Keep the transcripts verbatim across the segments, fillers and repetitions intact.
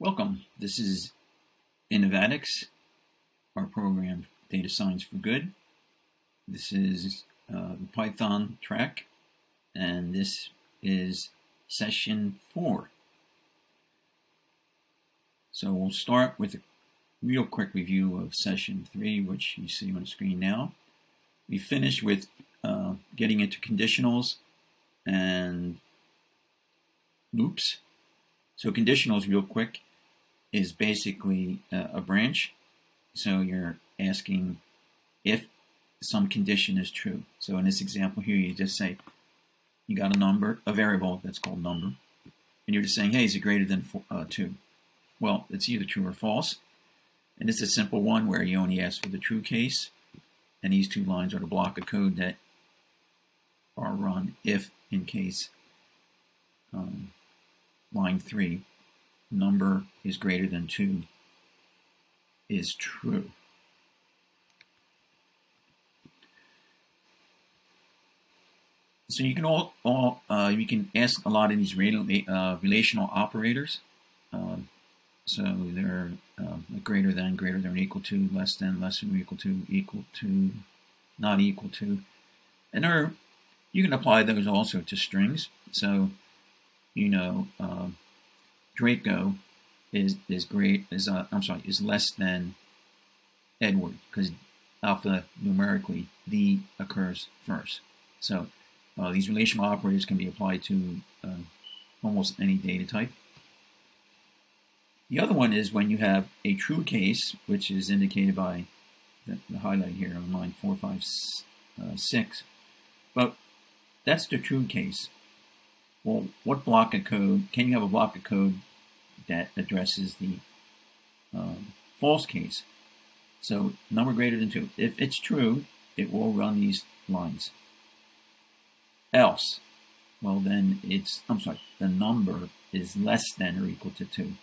Welcome. This is Innovatics, our program Data Science for Good. This is uh, the Python track, and this is session four. So we'll start with a real quick review of session three, which you see on the screen now. We finished with uh, getting into conditionals and loops. So conditionals, real quick, is basically uh, a branch. So you're asking if some condition is true. So in this example here, you just say, you got a number, a variable that's called number, and you're just saying, hey, is it greater than four, uh, two? Well, it's either true or false. And it's a simple one where you only ask for the true case. And these two lines are the block of code that are run if in case um, line three, number is greater than two, is true. So you can all, all uh, you can ask a lot of these rela uh, relational operators. Uh, so they're uh, greater than, greater than or equal to, less than, less than or equal to, equal to, not equal to, and there are, you can apply those also to strings. So you know, uh, Draco is is great is uh, I'm sorry is less than Edward because alpha numerically the occurs first. So uh, these relational operators can be applied to uh, almost any data type. The other one is when you have a true case, which is indicated by the, the highlight here on line four, five, uh, six. But that's the true case. Well, what block of code, can you have a block of code that addresses the um, false case? So number greater than two. If it's true, it will run these lines. Else, well then it's, I'm sorry, the number is less than or equal to two.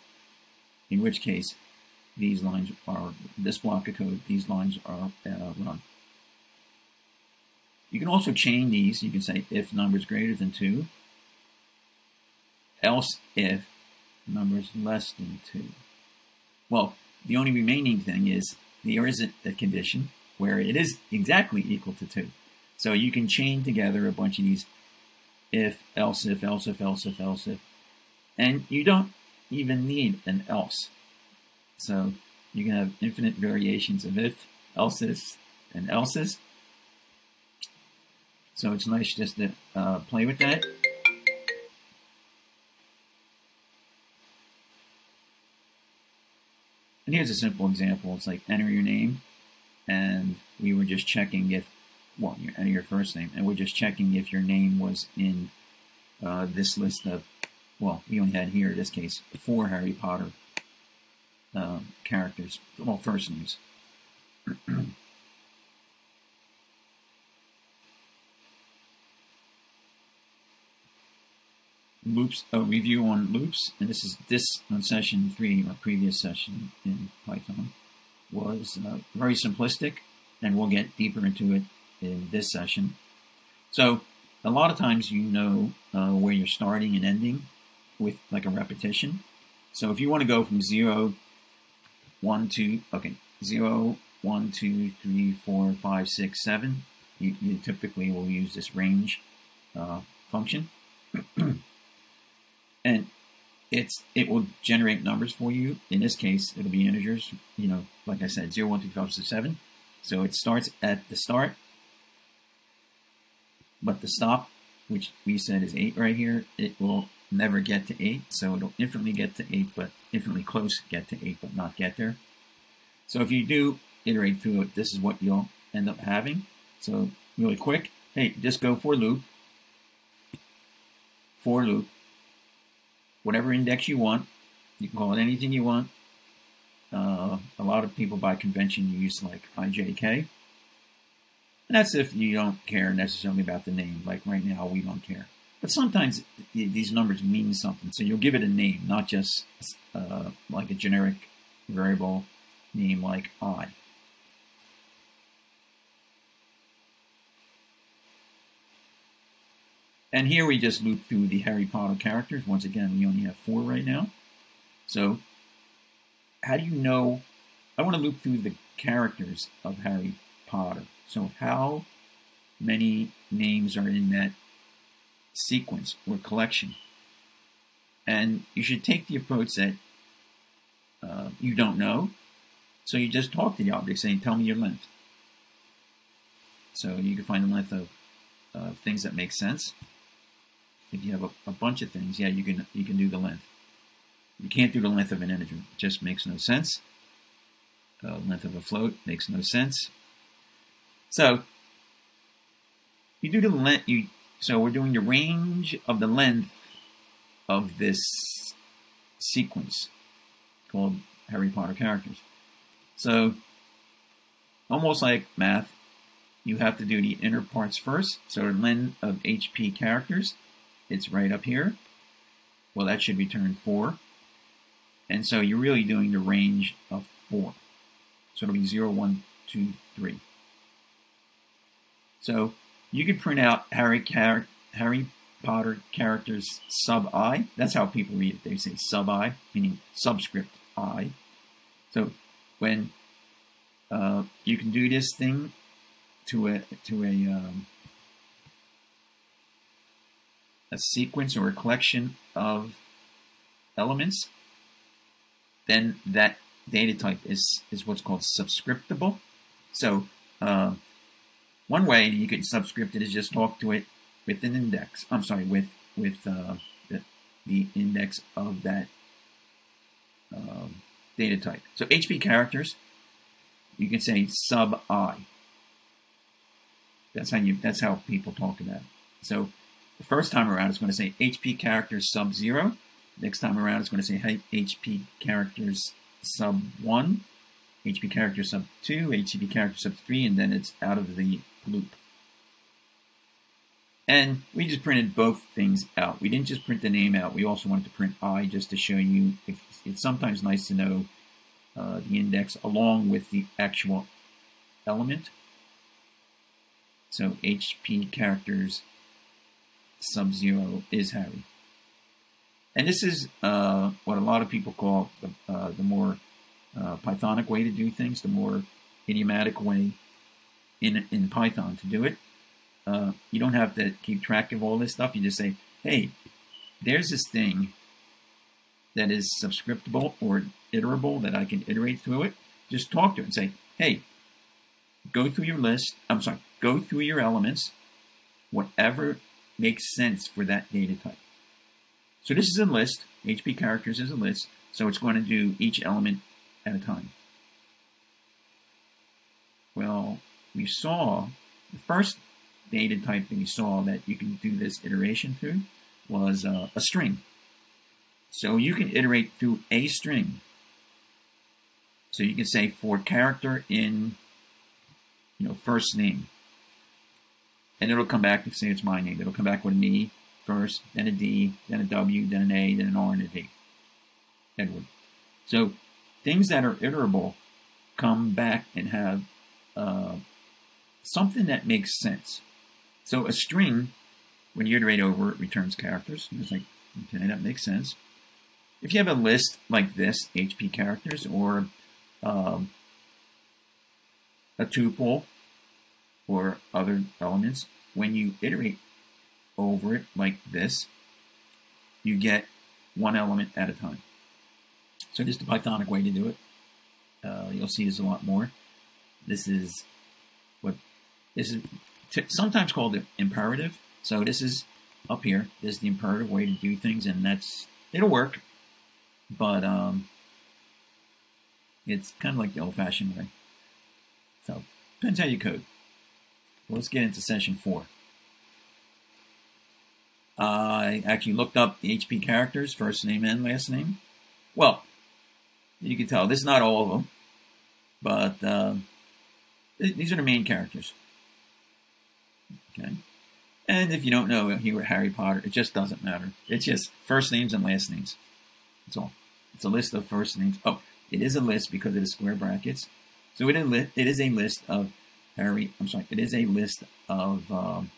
In which case, these lines are, this block of code, these lines are uh, run. You can also chain these. You can say if number is greater than two, else if number is less than two. Well, the only remaining thing is there isn't a condition where it is exactly equal to two. So you can chain together a bunch of these if, else if, else if, else if, else if, and you don't even need an else. So you can have infinite variations of if, else's, and else's. So it's nice just to uh, play with that. And here's a simple example. It's like enter your name, and we were just checking if, well, you enter your first name, and we're just checking if your name was in uh, this list of, well, we only had here, in this case, four Harry Potter uh, characters, well, first names. Loops, a review on loops, and this is this on session three, our previous session in Python, was uh, very simplistic, and we'll get deeper into it in this session. So a lot of times you know uh, where you're starting and ending with like a repetition. So if you want to go from zero, one, two, okay, zero, one, two, three, four, five, six, seven, you, you typically will use this range uh, function. And it's it will generate numbers for you. In this case, it'll be integers, you know, like I said, zero, one, two, five, six, seven. So it starts at the start, but the stop, which we said is eight right here, it will never get to eight. So it'll infinitely get to eight, but infinitely close, get to eight, but not get there. So if you do iterate through it, this is what you'll end up having. So really quick, hey, just go for loop, for loop, whatever index you want. You can call it anything you want. Uh, a lot of people by convention use like I J K. And that's if you don't care necessarily about the name. Like right now, we don't care. But sometimes these numbers mean something. So you'll give it a name, not just uh, like a generic variable name like I. And here we just loop through the Harry Potter characters. Once again, we only have four right now. So how do you know? I want to loop through the characters of Harry Potter. So how many names are in that sequence or collection? And you should take the approach that uh, you don't know. So you just talk to the object saying, tell me your length. So you can find the length of uh, things that make sense. If you have a, a bunch of things, yeah, you can, you can do the length. You can't do the length of an integer. It just makes no sense. Uh, length of a float makes no sense. So you do the length. You, so we're doing the range of the length of this sequence called Harry Potter characters. So almost like math, you have to do the inner parts first. So the length of H P characters, it's right up here. Well, that should return four. And so you're really doing the range of four. So it'll be zero, one, two, three. So you could print out Harry, Car Harry Potter characters sub-I. That's how people read it. They say sub-I, meaning subscript I. So when uh, you can do this thing to a, to a, um, a sequence or a collection of elements, then that data type is, is what's called subscriptable. So uh, one way you can subscript it is just talk to it with an index. I'm sorry, with, with uh, the, the index of that uh, data type. So H P characters, you can say sub I. That's how you, that's how people talk about it. So the first time around, it's going to say H P characters sub zero. Next time around, it's going to say H P characters sub one, H P character sub two, H P character sub three, and then it's out of the loop. And we just printed both things out. We didn't just print the name out. We also wanted to print I just to show you if it's sometimes nice to know uh, the index along with the actual element. So H P characters sub zero is Harry. And this is uh, what a lot of people call the, uh, the more uh, Pythonic way to do things, the more idiomatic way in, in Python to do it. Uh, you don't have to keep track of all this stuff. You just say, hey, there's this thing that is subscriptable or iterable that I can iterate through it. Just talk to it and say, hey, go through your list. I'm sorry, go through your elements, whatever makes sense for that data type. So this is a list, H P characters is a list, so it's going to do each element at a time. Well, we saw, the first data type that we saw that you can do this iteration through was uh, a string. So you can iterate through a string. So you can say for character in, you know, first name. And it'll come back, say it's my name, it'll come back with an E, first, then a D, then a W, then an A, then an R, and a D. Edward. So things that are iterable come back and have uh, something that makes sense. So a string, when you iterate over, it returns characters. And it's like, okay, that makes sense. If you have a list like this, H P characters, or um, a tuple, or other elements, when you iterate over it like this, you get one element at a time. So just the Pythonic way to do it. Uh, you'll see there's a lot more. This is what this is sometimes called the imperative. So this is up here. This is the imperative way to do things, and that's it'll work, but um, it's kind of like the old-fashioned way. So depends how you code. Well, let's get into session four. Uh, I actually looked up the H P characters, first name and last name. Well, you can tell, this is not all of them, but uh, th these are the main characters. Okay. And if you don't know here at Harry Potter, it just doesn't matter. It's just first names and last names. That's all. It's a list of first names. Oh, it is a list because it is square brackets. So it is a list of Harry, I'm sorry, it is a list of... Um,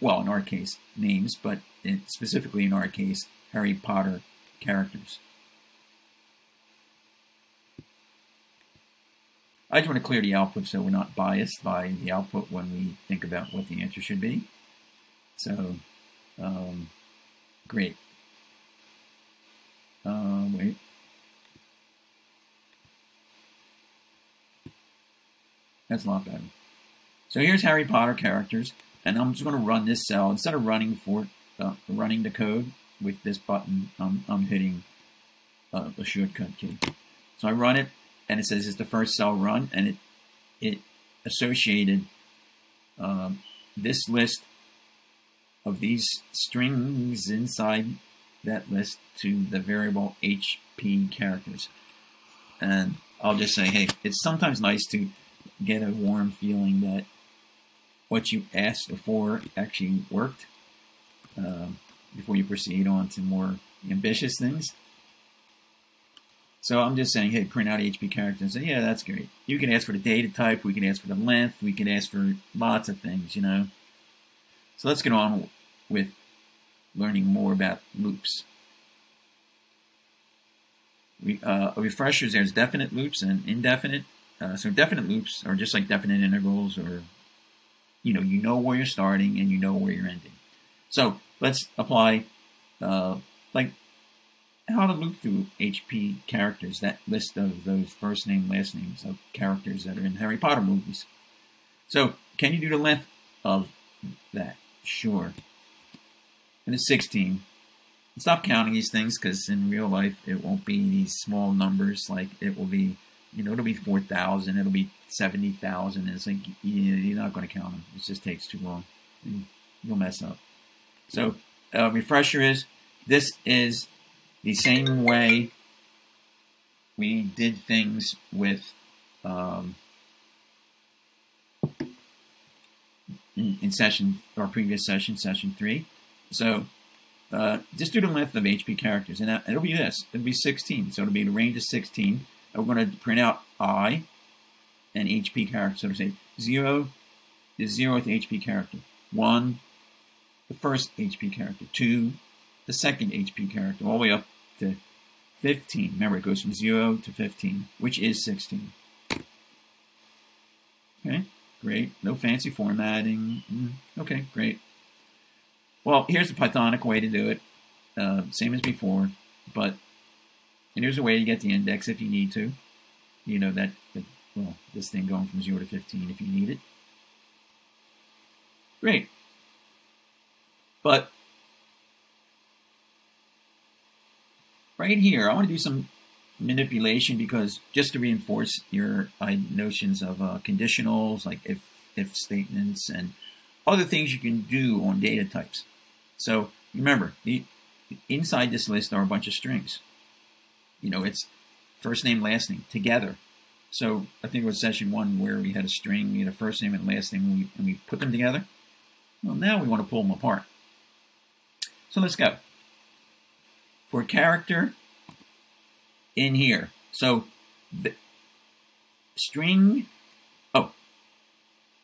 well, in our case, names, but in, specifically in our case, Harry Potter characters. I just want to clear the output so we're not biased by the output when we think about what the answer should be. So, um, great. Uh, wait. That's a lot better. So here's Harry Potter characters, and I'm just going to run this cell. Instead of running for uh, running the code with this button, I'm, I'm hitting uh, a shortcut key. So I run it, and it says it's the first cell run, and it it associated um, this list of these strings inside that list to the variable H P characters. And I'll just say, hey, it's sometimes nice to get a warm feeling that what you asked before actually worked uh, before you proceed on to more ambitious things. So I'm just saying, hey, print out H P characters. And yeah, that's great. You can ask for the data type. We can ask for the length. We can ask for lots of things, you know. So let's get on with learning more about loops. We, uh, refreshers, there's definite loops and indefinite. Uh, so definite loops are just like definite integrals, or, you know, you know where you're starting and you know where you're ending. So let's apply, uh, like, how to loop through H P characters, that list of those first name, last names of characters that are in Harry Potter movies. So can you do the length of that? Sure. And it's sixteen. Stop counting these things, because in real life it won't be these small numbers. Like, it will be, you know, it'll be four thousand, it'll be seventy thousand. It's like, yeah, you're not going to count them. It just takes too long. You'll mess up. So uh, refresher is, this is the same way we did things with, um, in, in session, our previous session, session three. So uh, just do the length of H P characters, and that, it'll be this. It'll be sixteen, so it'll be the range of sixteen. And we're going to print out I and H P character. So we say zero is zeroth H P character, one, the first H P character, two, the second H P character, all the way up to fifteen. Remember, it goes from zero to fifteen, which is sixteen. Okay, great. No fancy formatting. Okay, great. Well, here's the Pythonic way to do it, uh, same as before, but and here's a way to get the index if you need to. You know, that, that well, this thing going from zero to fifteen if you need it. Great. But right here, I want to do some manipulation, because just to reinforce your uh, notions of uh, conditionals, like if, if statements, and other things you can do on data types. So remember, the, inside this list are a bunch of strings. You know, it's first name, last name together. So I think it was session one where we had a string, we had a first name and last name, and we, and we put them together. Well, now we want to pull them apart. So let's go. For character in here. So the string, oh,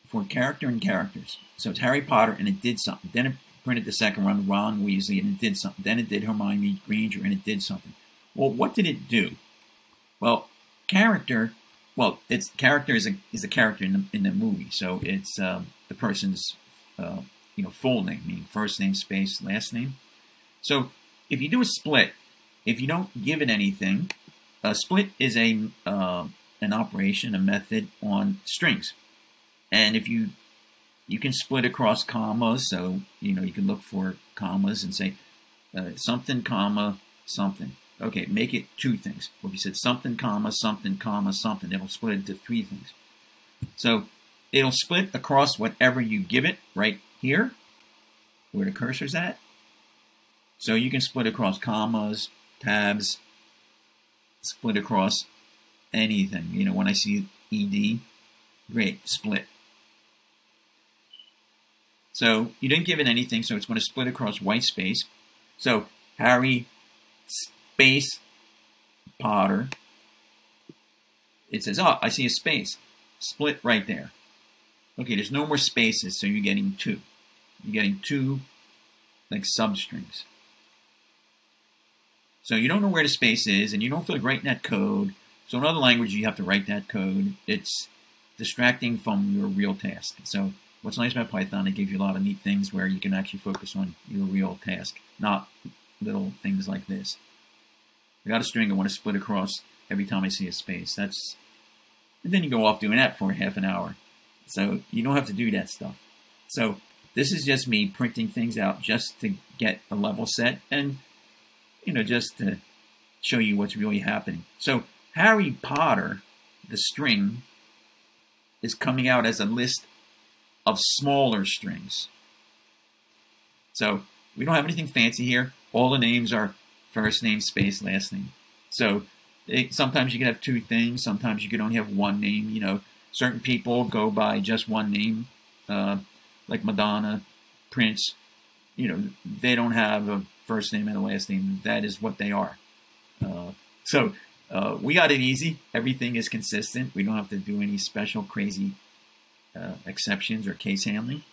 for character and characters. So it's Harry Potter, and it did something. Then it printed the second one, Ron Weasley, and it did something. Then it did Hermione Granger, and it did something. Well, what did it do? Well, character, well, it's character is a, is a character in the, in the movie. So it's um, the person's, uh, you know, full name, meaning first name, space, last name. So if you do a split, if you don't give it anything, a split is a uh, an operation, a method on strings. And if you, you can split across commas, so, you know, you can look for commas and say uh, something, comma, something. Okay, make it two things. Well, if you said something, comma, something, comma, something, it'll split into three things. So it'll split across whatever you give it right here, where the cursor's at. So you can split across commas, tabs, split across anything. You know, when I see E D, great, split. So you didn't give it anything, so it's going to split across white space. So Harry space Potter. It says, oh, I see a space. Split right there. Okay, there's no more spaces, so you're getting two. You're getting two, like, substrings. So you don't know where the space is, and you don't feel like writing that code. So in other languages, you have to write that code. It's distracting from your real task. So what's nice about Python, it gives you a lot of neat things where you can actually focus on your real task, not little things like this. I got a string I want to split across every time I see a space. That's, and then you go off doing that for half an hour. So you don't have to do that stuff. So this is just me printing things out just to get a level set and, you know, just to show you what's really happening. So Harry Potter, the string, is coming out as a list of smaller strings. So we don't have anything fancy here. All the names are first name, space, last name. So it, sometimes you can have two things. Sometimes you can only have one name. You know, certain people go by just one name, uh, like Madonna, Prince. You know, they don't have a first name and a last name. That is what they are. Uh, so uh, we got it easy. Everything is consistent. We don't have to do any special crazy uh, exceptions or case handling.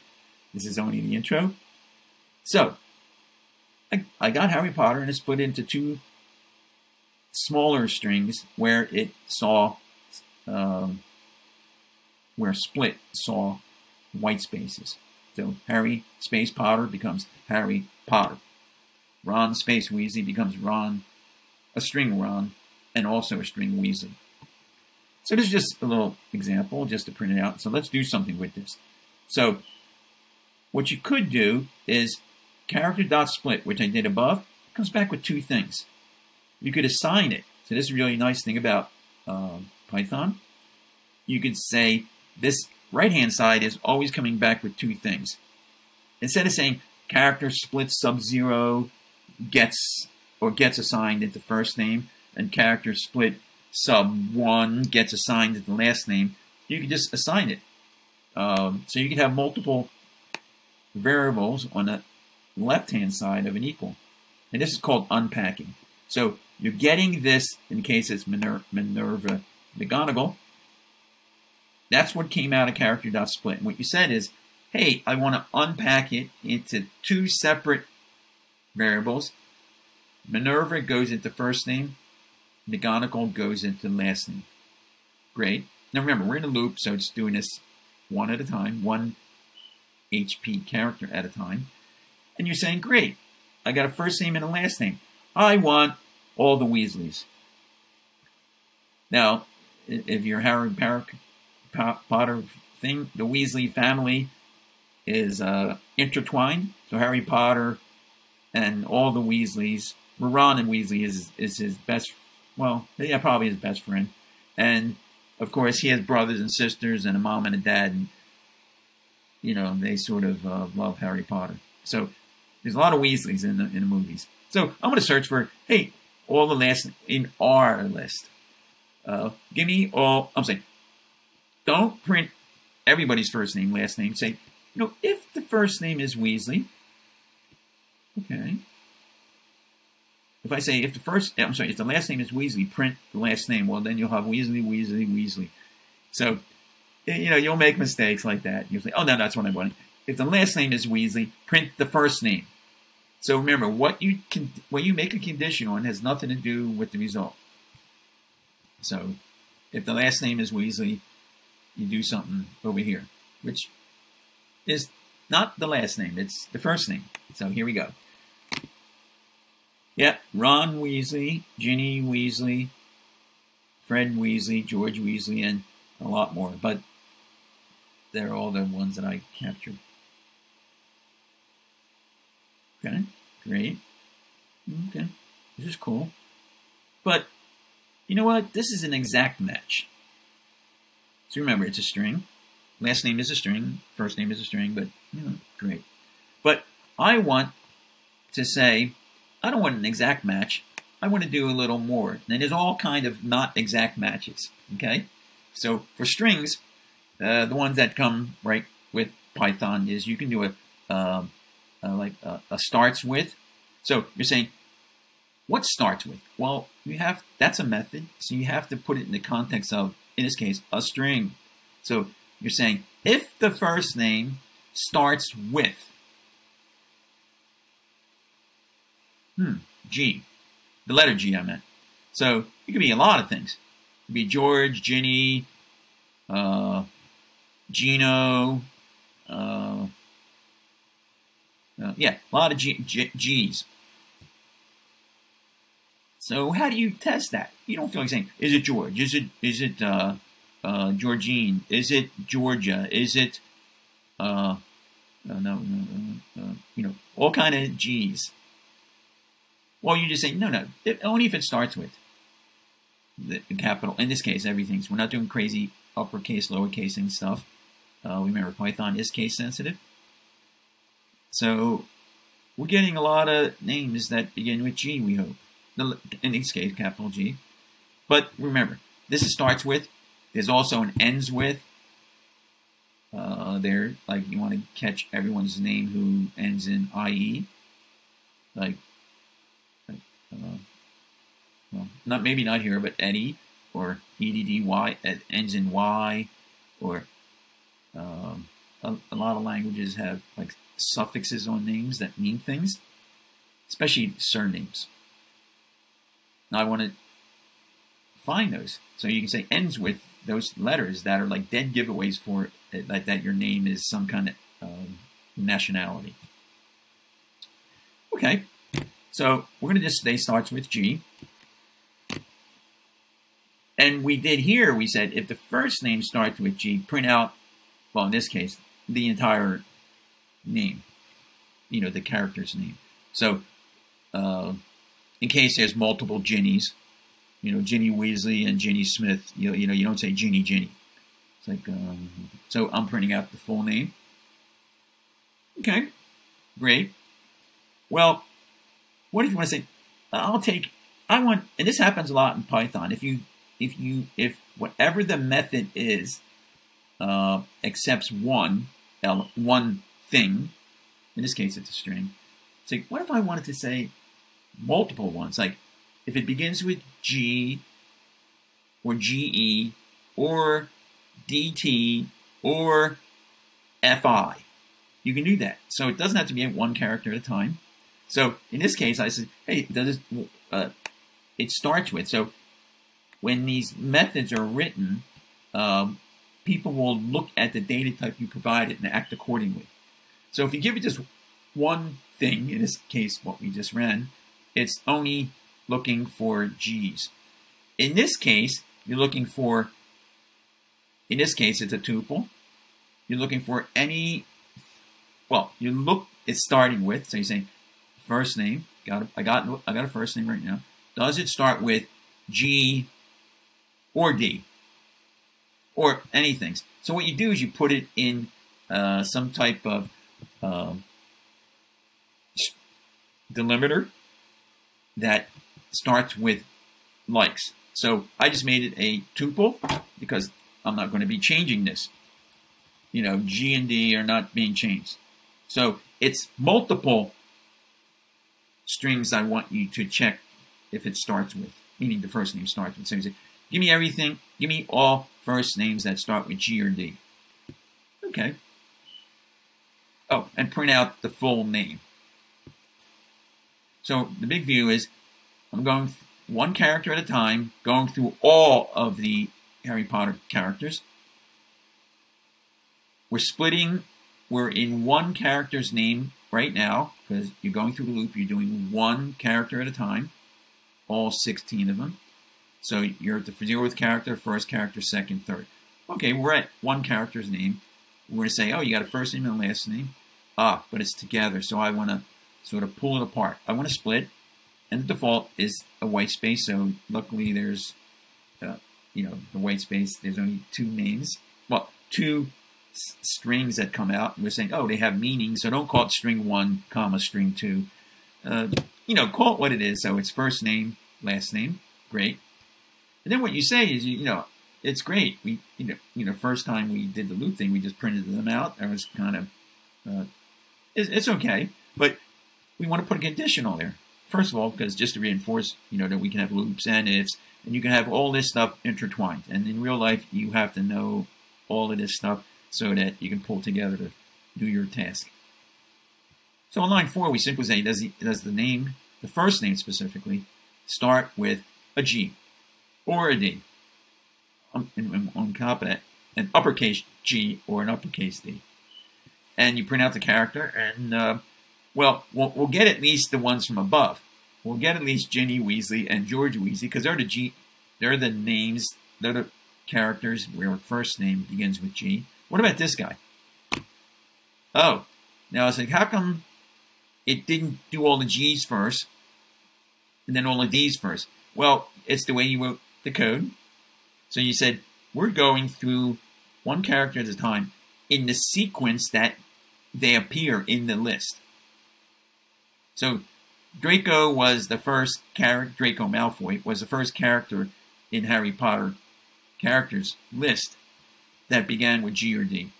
This is only the intro. So I, I got Harry Potter and it's put into two smaller strings where it saw, um, where split saw white spaces. So Harry space Potter becomes Harry Potter. Ron space Weasley becomes Ron, a string Ron, and also a string Weasley. So this is just a little example just to print it out. So let's do something with this. So what you could do is character.split, which I did above, comes back with two things. You could assign it. So this is a really nice thing about uh, Python. You could say this right-hand side is always coming back with two things. Instead of saying character split sub-zero, gets or gets assigned into first name, and character split sub one gets assigned into last name, you can just assign it. Um, so you can have multiple variables on the left-hand side of an equal. And this is called unpacking. So you're getting this in case it's Miner Minerva McGonagall. That's what came out of character.split. And what you said is, hey, I want to unpack it into two separate variables. Minerva goes into first name. McGonagall goes into last name. Great. Now remember, we're in a loop, so it's doing this one at a time, one H P character at a time. And you're saying, great, I got a first name and a last name. I want all the Weasleys. Now, if you're Harry Potter thing, the Weasley family is uh, intertwined. So Harry Potter and all the Weasleys. Ron and Weasley is, is his best, well, yeah, probably his best friend. And, of course, he has brothers and sisters and a mom and a dad. And, you know, they sort of uh, love Harry Potter. So there's a lot of Weasleys in the, in the movies. So I'm going to search for, hey, all the last in our list. Uh, give me all, I'm saying, don't print everybody's first name, last name. Say, you know, if the first name is Weasley, okay. If I say, if the first, I'm sorry, if the last name is Weasley, print the last name. Well, then you'll have Weasley, Weasley, Weasley. So, you know, you'll make mistakes like that. You'll say, oh, no, that's what I wanted. If the last name is Weasley, print the first name. So remember, what you can, what you make a condition on has nothing to do with the result. So if the last name is Weasley, you do something over here, which is not the last name. It's the first name. So here we go. Yeah, Ron Weasley, Ginny Weasley, Fred Weasley, George Weasley, and a lot more. But they're all the ones that I captured. Okay, great. Okay, this is cool. But, you know what? This is an exact match. So remember, it's a string. Last name is a string. First name is a string, but, you know, great. But I want to say, I don't want an exact match. I want to do a little more. And there's all kind of not exact matches, okay? So for strings, uh, the ones that come right with Python is you can do a... Um, Uh, like uh, a starts with. So you're saying, what starts with? Well, you have, that's a method, so you have to put it in the context of, in this case, a string. So you're saying, if the first name starts with, hmm, G, The letter G, I meant. So it could be a lot of things. It could be George, Ginny, uh, Gino. Uh, uh, yeah, a lot of G G G's. So how do you test that? You don't feel like saying, is it George? Is it, is it uh, uh, Georgine? Is it Georgia? Is it, uh, uh, no, no, uh, you know, all kind of G's. Well, you just say, no, no, it, only if it starts with the capital. In this case, everything's, we're not doing crazy uppercase, lowercase and stuff. Uh, remember, Python is case sensitive. So we're getting a lot of names that begin with G, we hope. In this case, capital G. But remember, this starts with. There's also an ends with. Uh, there, like you want to catch everyone's name who ends in I E. Like, like uh, well, not maybe not here, but Eddie or E D D Y ed, ends in Y, or um, a, a lot of languages have like suffixes on names that mean things, especially surnames. Now I want to find those. So you can say ends with those letters that are like dead giveaways for it, like that your name is some kind of um, nationality. Okay, so we're going to just say starts with G. And we did here, we said if the first name starts with G, print out, well in this case, the entire name. You know, the character's name. So, uh, in case there's multiple Ginnies, you know, Ginny Weasley and Ginny Smith, you, you know, you don't say Ginny, Ginny. It's like, um, so I'm printing out the full name. Okay, great. Well, what if you want to say, I'll take, I want, and this happens a lot in Python, if you, if you, if whatever the method is, uh, accepts one, one thing, in this case it's a string, it's like, what if I wanted to say multiple ones, like if it begins with G or G E or D T or F I, you can do that. So it doesn't have to be one character at a time. So in this case, I said, hey, does it, uh, it starts with. So when these methods are written, um, people will look at the data type you provided and act accordingly. So if you give it just one thing, in this case, what we just ran, it's only looking for G's. In this case, you're looking for, in this case, it's a tuple. You're looking for any, well, you look, it's starting with, so you're saying first name, got a, I, got, I got a first name right now. Does it start with G or D or anything? So what you do is you put it in uh, some type of um, delimiter that starts with likes. So I just made it a tuple because I'm not going to be changing this. You know, G and D are not being changed. So it's multiple strings I want you to check if it starts with, meaning the first name starts with. So you say, give me everything, give me all first names that start with G or D. Okay. Oh, and print out the full name. So the big view is I'm going one character at a time, going through all of the Harry Potter characters. We're splitting, we're in one character's name right now, because you're going through the loop, you're doing one character at a time, all sixteen of them. So you're at the zeroth character, first character, second, third. Okay, we're at one character's name. We're going to say, oh, you got a first name and a last name. Ah, but it's together, so I want to sort of pull it apart. I want to split, and the default is a white space, so luckily there's, uh, you know, the white space, there's only two names, well, two s strings that come out, and we're saying, oh, they have meaning, so don't call it string one, comma, string two. Uh, you know, call it what it is, so it's first name, last name, great. And then what you say is, you, you know, it's great, we, you know, you know, first time we did the loop thing, we just printed them out, that was kind of, uh, it's, it's okay, but we want to put a conditional there. First of all, because just to reinforce, you know, that we can have loops and ifs, and you can have all this stuff intertwined. And in real life, you have to know all of this stuff so that you can pull together to do your task. So on line four, we simply say, does the, does the name, the first name specifically, start with a G or a D. I'm, I'm, I'm competent. An uppercase G or an uppercase D. And you print out the character, and, uh, well, well, we'll get at least the ones from above. We'll get at least Ginny Weasley and George Weasley, because they're the G, they're the names, they're the characters where our first name begins with G. What about this guy? Oh, now I was like, how come it didn't do all the G's first, and then all the D's first? Well, it's the way you wrote the code. So you said, we're going through one character at a time in the sequence that they appear in the list. So Draco was the first character, Draco Malfoy was the first character in Harry Potter characters list that began with G or D.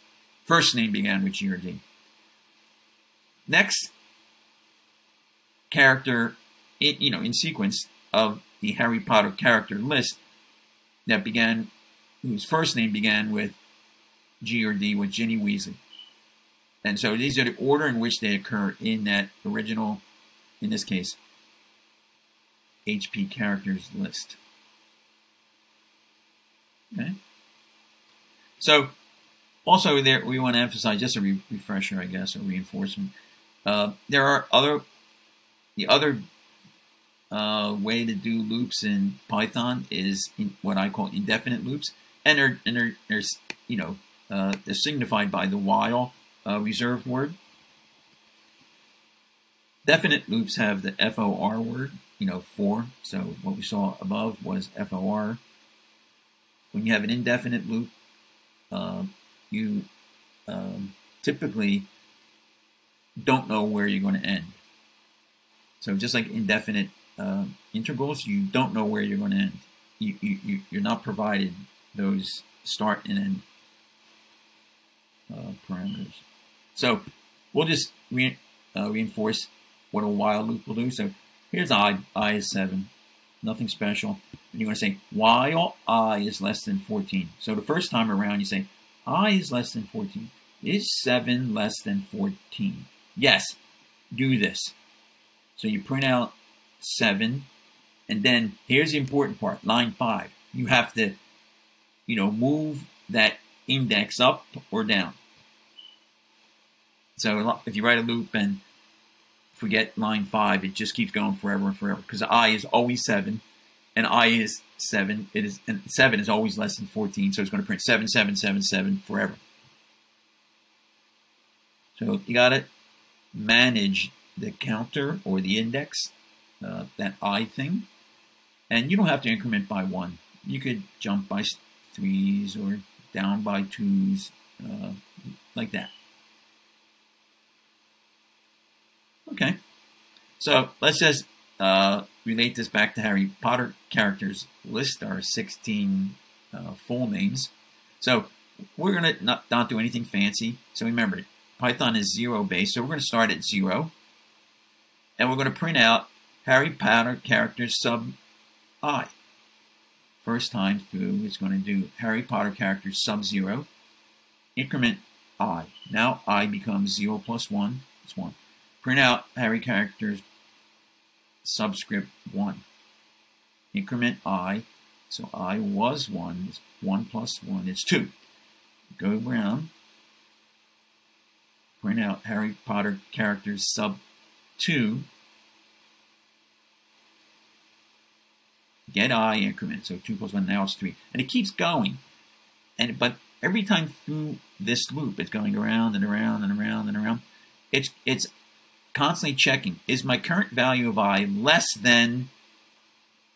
First name began with G or D. Next character, in, you know, in sequence of the Harry Potter character list that began, whose first name began with G or D, with Ginny Weasley. And so these are the order in which they occur in that original, in this case, H P characters list. Okay. So, also there, we want to emphasize, just a re refresher, I guess, a reinforcement. Uh, there are other, the other uh, way to do loops in Python is in what I call indefinite loops. And they're, and they're, they're you know, uh, they're signified by the while uh, reserved word. Definite loops have the F O R word, you know, for. So what we saw above was F O R. When you have an indefinite loop, uh, you um, typically don't know where you're going to end. So just like indefinite uh, integrals, you don't know where you're going to end. You, you, you, you're not provided those start and end uh, parameters. So we'll just re uh, reinforce what a while loop will do. So here's I, I is seven, nothing special. And you want to say while I is less than fourteen. So the first time around you say I is less than fourteen. Is seven less than fourteen? Yes, do this. So you print out seven, and then here's the important part, line five. You have to you know, move that index up or down. So if you write a loop and forget line five, it just keeps going forever and forever, because I is always seven, and I is seven. It is, and seven is always less than fourteen, so it's going to print seven, seven, seven, seven forever. So you got to manage the counter or the index, uh, that I thing, and you don't have to increment by one. You could jump by threes or down by twos, uh, like that. Okay, so let's just uh, relate this back to Harry Potter characters list. Our sixteen uh, full names. So we're gonna not, not do anything fancy. So remember, Python is zero based, so we're gonna start at zero, and we're gonna print out Harry Potter characters sub I. First time through, it's going to do Harry Potter character sub zero, increment I. Now I becomes zero plus one, it's one. Print out Harry characters subscript one, increment I. So I was one, it's one plus one, it's two. Go around, print out Harry Potter characters sub two, get I increment, so two plus one, now it's three. And it keeps going. And but every time through this loop, it's going around and around and around and around. It's it's constantly checking, is my current value of I less than,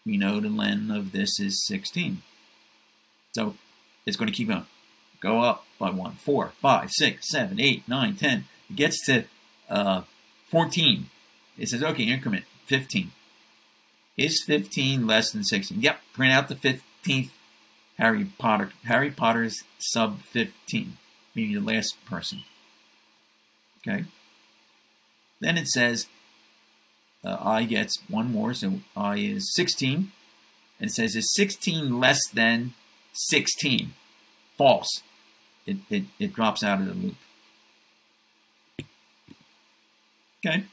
we know the len of this is sixteen. So it's going to keep going. Go up by one, four, five, six, seven, eight, nine, ten. It gets to uh, fourteen. It says, okay, increment, fifteen. Is fifteen less than sixteen? Yep, print out the fifteenth Harry Potter. Harry Potter's sub fifteen, meaning the last person. Okay. Then it says uh, I gets one more, so I is sixteen. And it says, is sixteen less than sixteen? False. It, it, it drops out of the loop. Okay.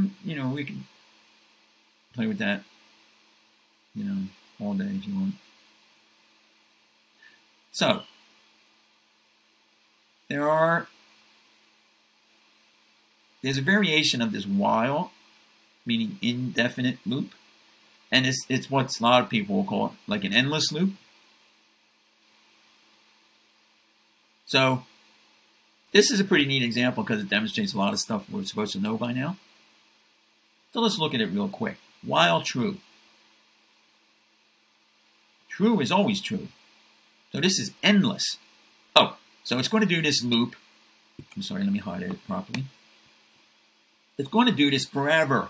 And, you know, we can play with that, you know, all day if you want. So, there are, there's a variation of this while, meaning indefinite loop, and it's, it's what a lot of people will call it, like an endless loop. So, this is a pretty neat example because it demonstrates a lot of stuff we're supposed to know by now. So let's look at it real quick. While true. True is always true. So this is endless. Oh, so it's going to do this loop. I'm sorry, let me hide it properly. It's going to do this forever.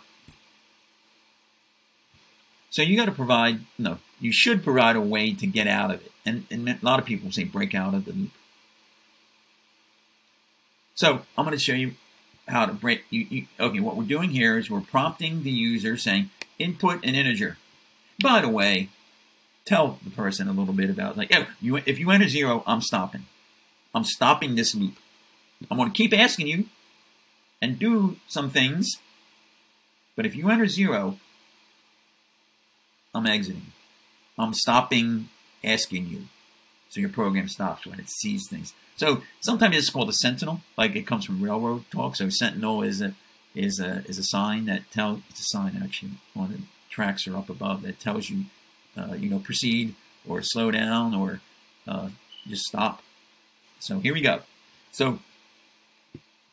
So you got to provide, no, you should provide a way to get out of it. And, and a lot of people say break out of the loop. So I'm going to show you how to break. You, you, okay, what we're doing here is we're prompting the user saying input an integer. By the way, tell the person a little bit about, like, oh, you, if you enter zero, I'm stopping. I'm stopping this loop. I'm going to keep asking you and do some things, but if you enter zero, I'm exiting. I'm stopping asking you. So your program stops when it sees things. So sometimes it's called a sentinel, like it comes from railroad talk. So sentinel is a is a is a sign that tells, it's a sign actually on the tracks or up above that tells you, uh, you know, proceed or slow down or uh, just stop. So here we go. So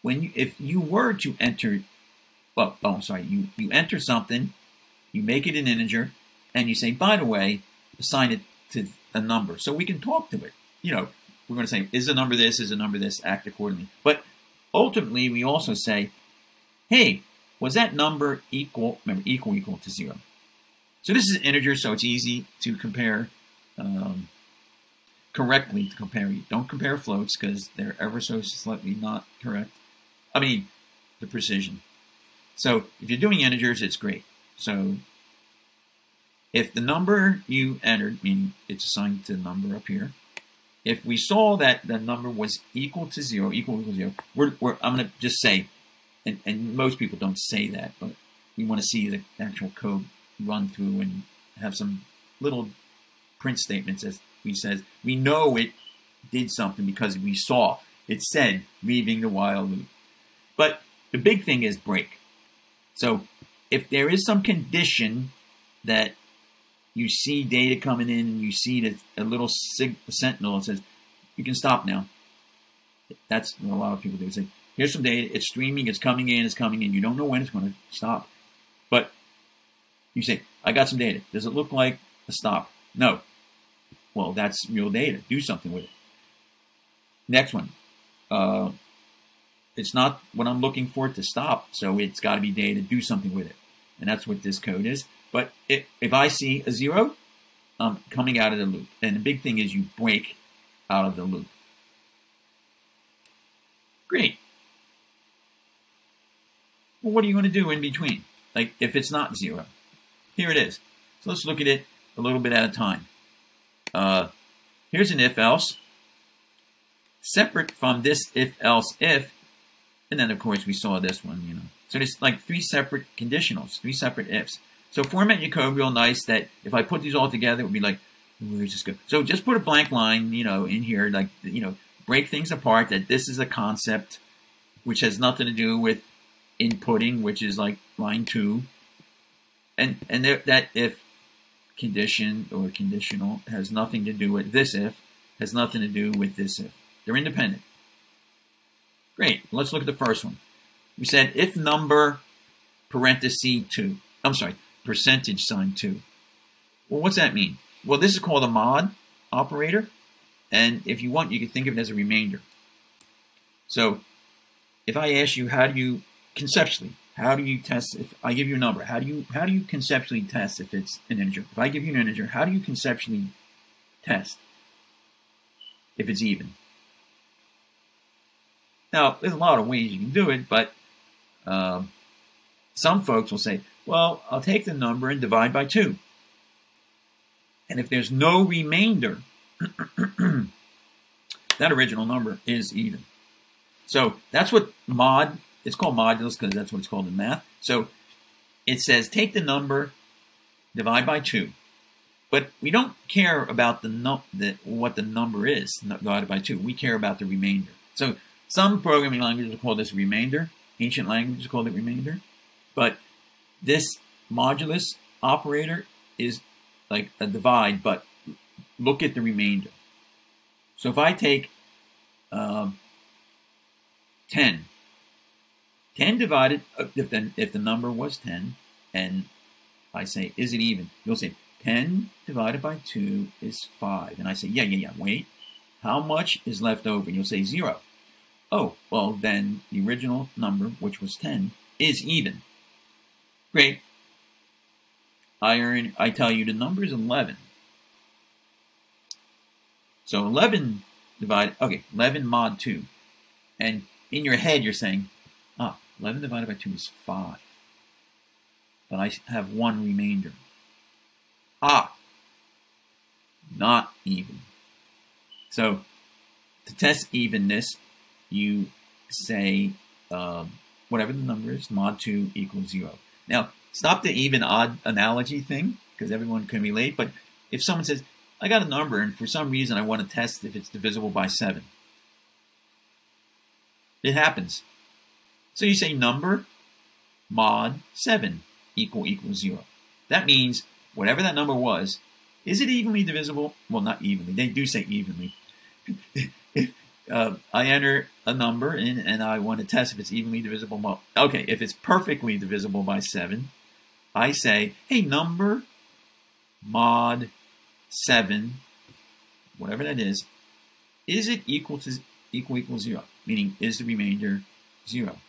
when you, if you were to enter, well, oh, I'm sorry, you you enter something, you make it an integer, and you say, by the way, assign it to a number, so we can talk to it, you know. We're going to say, is the number this, is the number this, act accordingly. But ultimately, we also say, hey, was that number equal, remember, equal, equal to zero. So this is an integer, so it's easy to compare, um, correctly to compare. You don't compare floats because they're ever so slightly not correct. I mean, the precision. So if you're doing integers, it's great. So if the number you entered, meaning it's assigned to the number up here, if we saw that the number was equal to zero, equal to zero, we're, we're, I'm going to just say, and, and most people don't say that, but we want to see the actual code run through and have some little print statements as we says, we know it did something because we saw it said leaving the while loop. But the big thing is break. So if there is some condition that you see data coming in and you see that a little sig sentinel that says, you can stop now. That's what a lot of people do. They say, here's some data, it's streaming, it's coming in, it's coming in. You don't know when it's going to stop. But you say, I got some data. Does it look like a stop? No. Well, that's real data. Do something with it. Next one. Uh, it's not what I'm looking for it to stop, so it's got to be data. Do something with it. And that's what this code is. But if, if I see a zero, I'm coming out of the loop. And the big thing is you break out of the loop. Great. Well, what are you going to do in between? Like if it's not zero. Here it is. So let's look at it a little bit at a time. Uh, here's an if-else. Separate from this if-else if. And then, of course, we saw this one, you know. So there's like three separate conditionals, three separate ifs. So format your code real nice that if I put these all together, it would be like, where does this go? So just put a blank line, you know, in here, like, you know, break things apart that this is a concept which has nothing to do with inputting, which is like line two. And, and there, that if condition or conditional has nothing to do with this if, has nothing to do with this if. They're independent. Great. Let's look at the first one. We said if number parenthesis two. I'm sorry. Percentage sign two. Well, what's that mean? Well, this is called a mod operator, and if you want, you can think of it as a remainder. So, if I ask you, how do you conceptually, how do you test? If I give you a number, how do you how do you conceptually test if it's an integer? If I give you an integer, how do you conceptually test if it's even? Now, there's a lot of ways you can do it, but uh, some folks will say, well, I'll take the number and divide by two. And if there's no remainder, that original number is even. So that's what mod It's called modulus because that's what it's called in math. So it says take the number, divide by two. But we don't care about the, num the what the number is divided by two. We care about the remainder. So some programming languages call this remainder. Ancient languages call it remainder. But this modulus operator is like a divide, but look at the remainder. So if I take um, ten, ten divided, if the, if the number was ten, and I say, is it even? You'll say, ten divided by two is five. And I say, yeah, yeah, yeah, wait. How much is left over? And you'll say zero. Oh, well, then the original number, which was ten, is even. Great. I, earn, I tell you the number is eleven. So eleven divided, okay, eleven mod two. And in your head, you're saying, ah, eleven divided by two is five. But I have one remainder. Ah, not even. So to test evenness, you say uh, whatever the number is, mod two equals zero. Now, stop the even-odd analogy thing, because everyone can relate, but if someone says, I got a number, and for some reason I want to test if it's divisible by seven. It happens. So you say number mod seven equal equals zero. That means whatever that number was, is it evenly divisible? Well, not evenly. They do say evenly. if, uh, I enter a number in, and I want to test if it's evenly divisible. Okay, if it's perfectly divisible by seven, I say, hey, number mod seven, whatever that is, is it equal to equal equals zero? Meaning, is the remainder zero?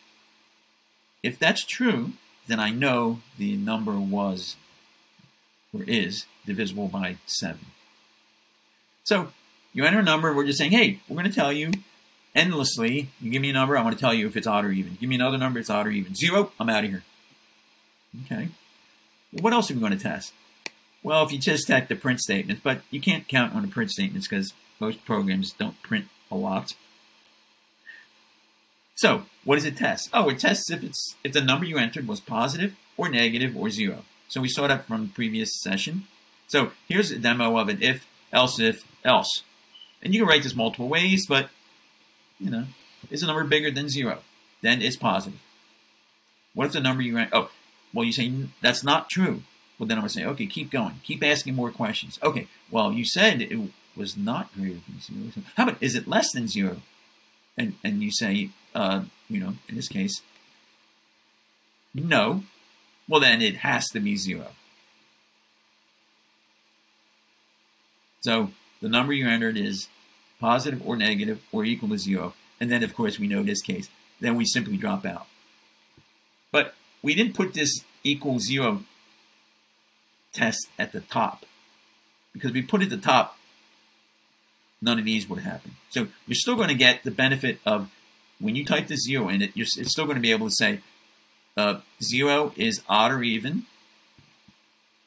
If that's true, then I know the number was or is divisible by seven. So you enter a number, and we're just saying, hey, we're going to tell you endlessly. You give me a number, I want to tell you if it's odd or even. Give me another number, it's odd or even. Zero, I'm out of here. Okay. What else are we going to test? Well, if you just check the print statements, but you can't count on the print statements because most programs don't print a lot. So what does it test? Oh, it tests if it's if the number you entered was positive or negative or zero. So we saw that from the previous session. So here's a demo of an if, else, if, else. And you can write this multiple ways, but, you know, is the number bigger than zero? Then it's positive. What if the number you ran, oh, well, you say that's not true. Well, then I'm going to say, okay, keep going. Keep asking more questions. Okay, well, you said it was not greater than zero. How about, is it less than zero? And, and you say, uh, you know, in this case, no. Well, then it has to be zero. So the number you entered is positive or negative or equal to zero. And then, of course, we know this case. Then we simply drop out. But we didn't put this equal zero test at the top, because if we put it at the top, none of these would happen. So you're still going to get the benefit of when you type the zero in it, you're, it's still going to be able to say uh, zero is odd or even,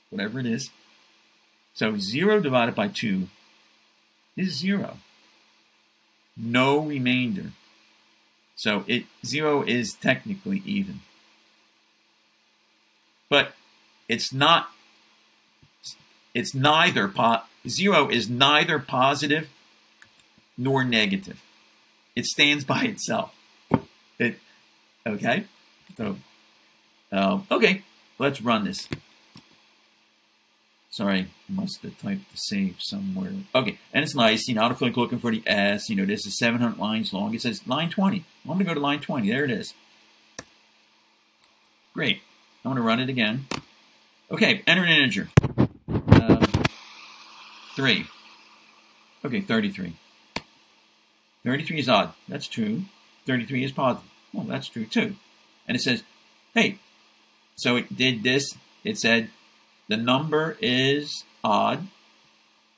whatever it is. So zero divided by two is zero. No remainder. So it zero is technically even. But it's not, it's neither, po zero is neither positive nor negative. It stands by itself. It, okay? So, uh, okay, let's run this. Sorry, I must have typed the save somewhere. Okay, and it's nice, you know, I don't feel like looking for the S. You know, this is seven hundred lines long. It says line twenty. I'm gonna go to line twenty, there it is. Great, I'm gonna run it again. Okay, enter an integer. Uh, three. Okay, thirty-three. thirty-three is odd. That's true. thirty-three is positive. Well, that's true too. And it says, hey, so it did this. It said the number is odd.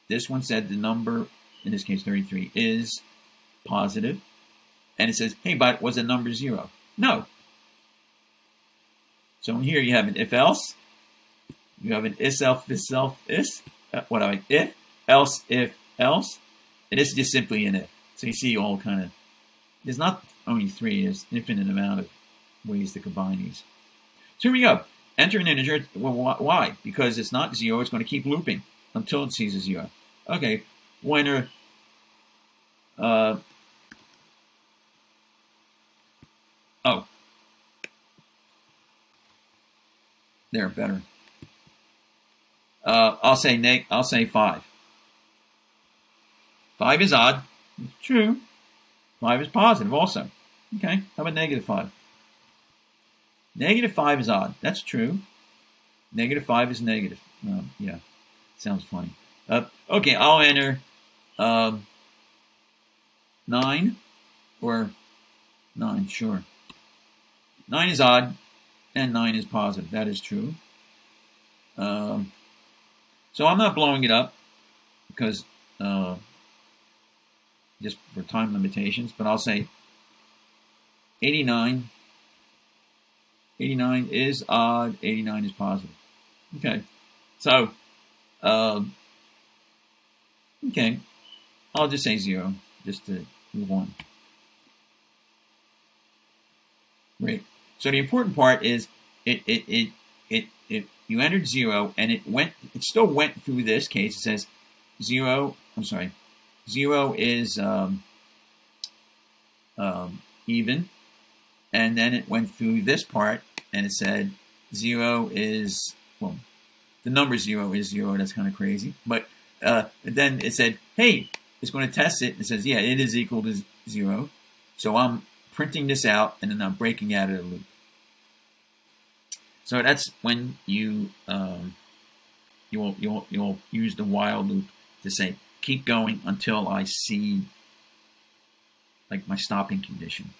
This one said the number, in this case thirty-three, is positive. And it says, hey, but was the number zero? No. So here you have an if-else. You have an is self is self is uh, what I if else if else, and it's just simply an if. So you see all kind of, there's not only three, there's an infinite amount of ways to combine these. So here we go. Entering an integer, well, why? Because it's not zero, it's going to keep looping until it sees a zero. Okay, when a, uh, oh, they're better. Uh, I'll say neg I'll say five. Five is odd, it's true. Five is positive also. Okay, how about negative five? Negative five is odd, that's true. Negative five is negative. Um, yeah, sounds funny. Uh, okay, I'll enter um, nine or nine, sure. Nine is odd and nine is positive, that is true. Um, so I'm not blowing it up because uh, just for time limitations, but I'll say eighty-nine. eighty-nine is odd, eighty-nine is positive. Okay, so, um, okay, I'll just say zero, just to move on. Great. So the important part is it, it, it, it, it, you entered zero and it went, it still went through this case. It says zero, I'm sorry, zero is um, um, even. And then it went through this part, and it said zero is, well, the number zero is zero. That's kind of crazy. But uh, then it said, hey, it's going to test it. It says, yeah, it is equal to zero. So I'm printing this out, and then I'm breaking out of the loop. So that's when you um, you'll you'll you'll use the while loop to say keep going until I see like my stopping condition.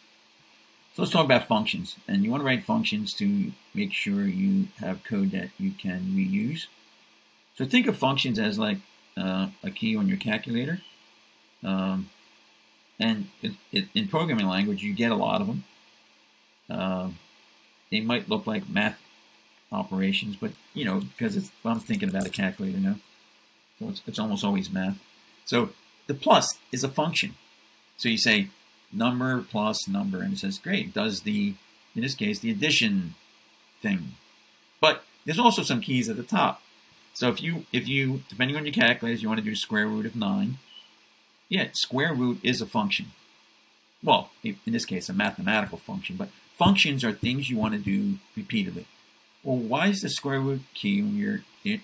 So let's talk about functions, and you want to write functions to make sure you have code that you can reuse. So think of functions as like uh, a key on your calculator, um, and it, it, in programming language you get a lot of them. Uh, they might look like math operations, but you know, because it's, I'm thinking about a calculator now, so it's, it's almost always math. So the plus is a function. So you say number plus number, and it says, great, does the, in this case, the addition thing. But there's also some keys at the top. So if you, if you, depending on your calculators, you want to do square root of nine, yeah, square root is a function. Well, in this case, a mathematical function, but functions are things you want to do repeatedly. Well, why is the square root key on your,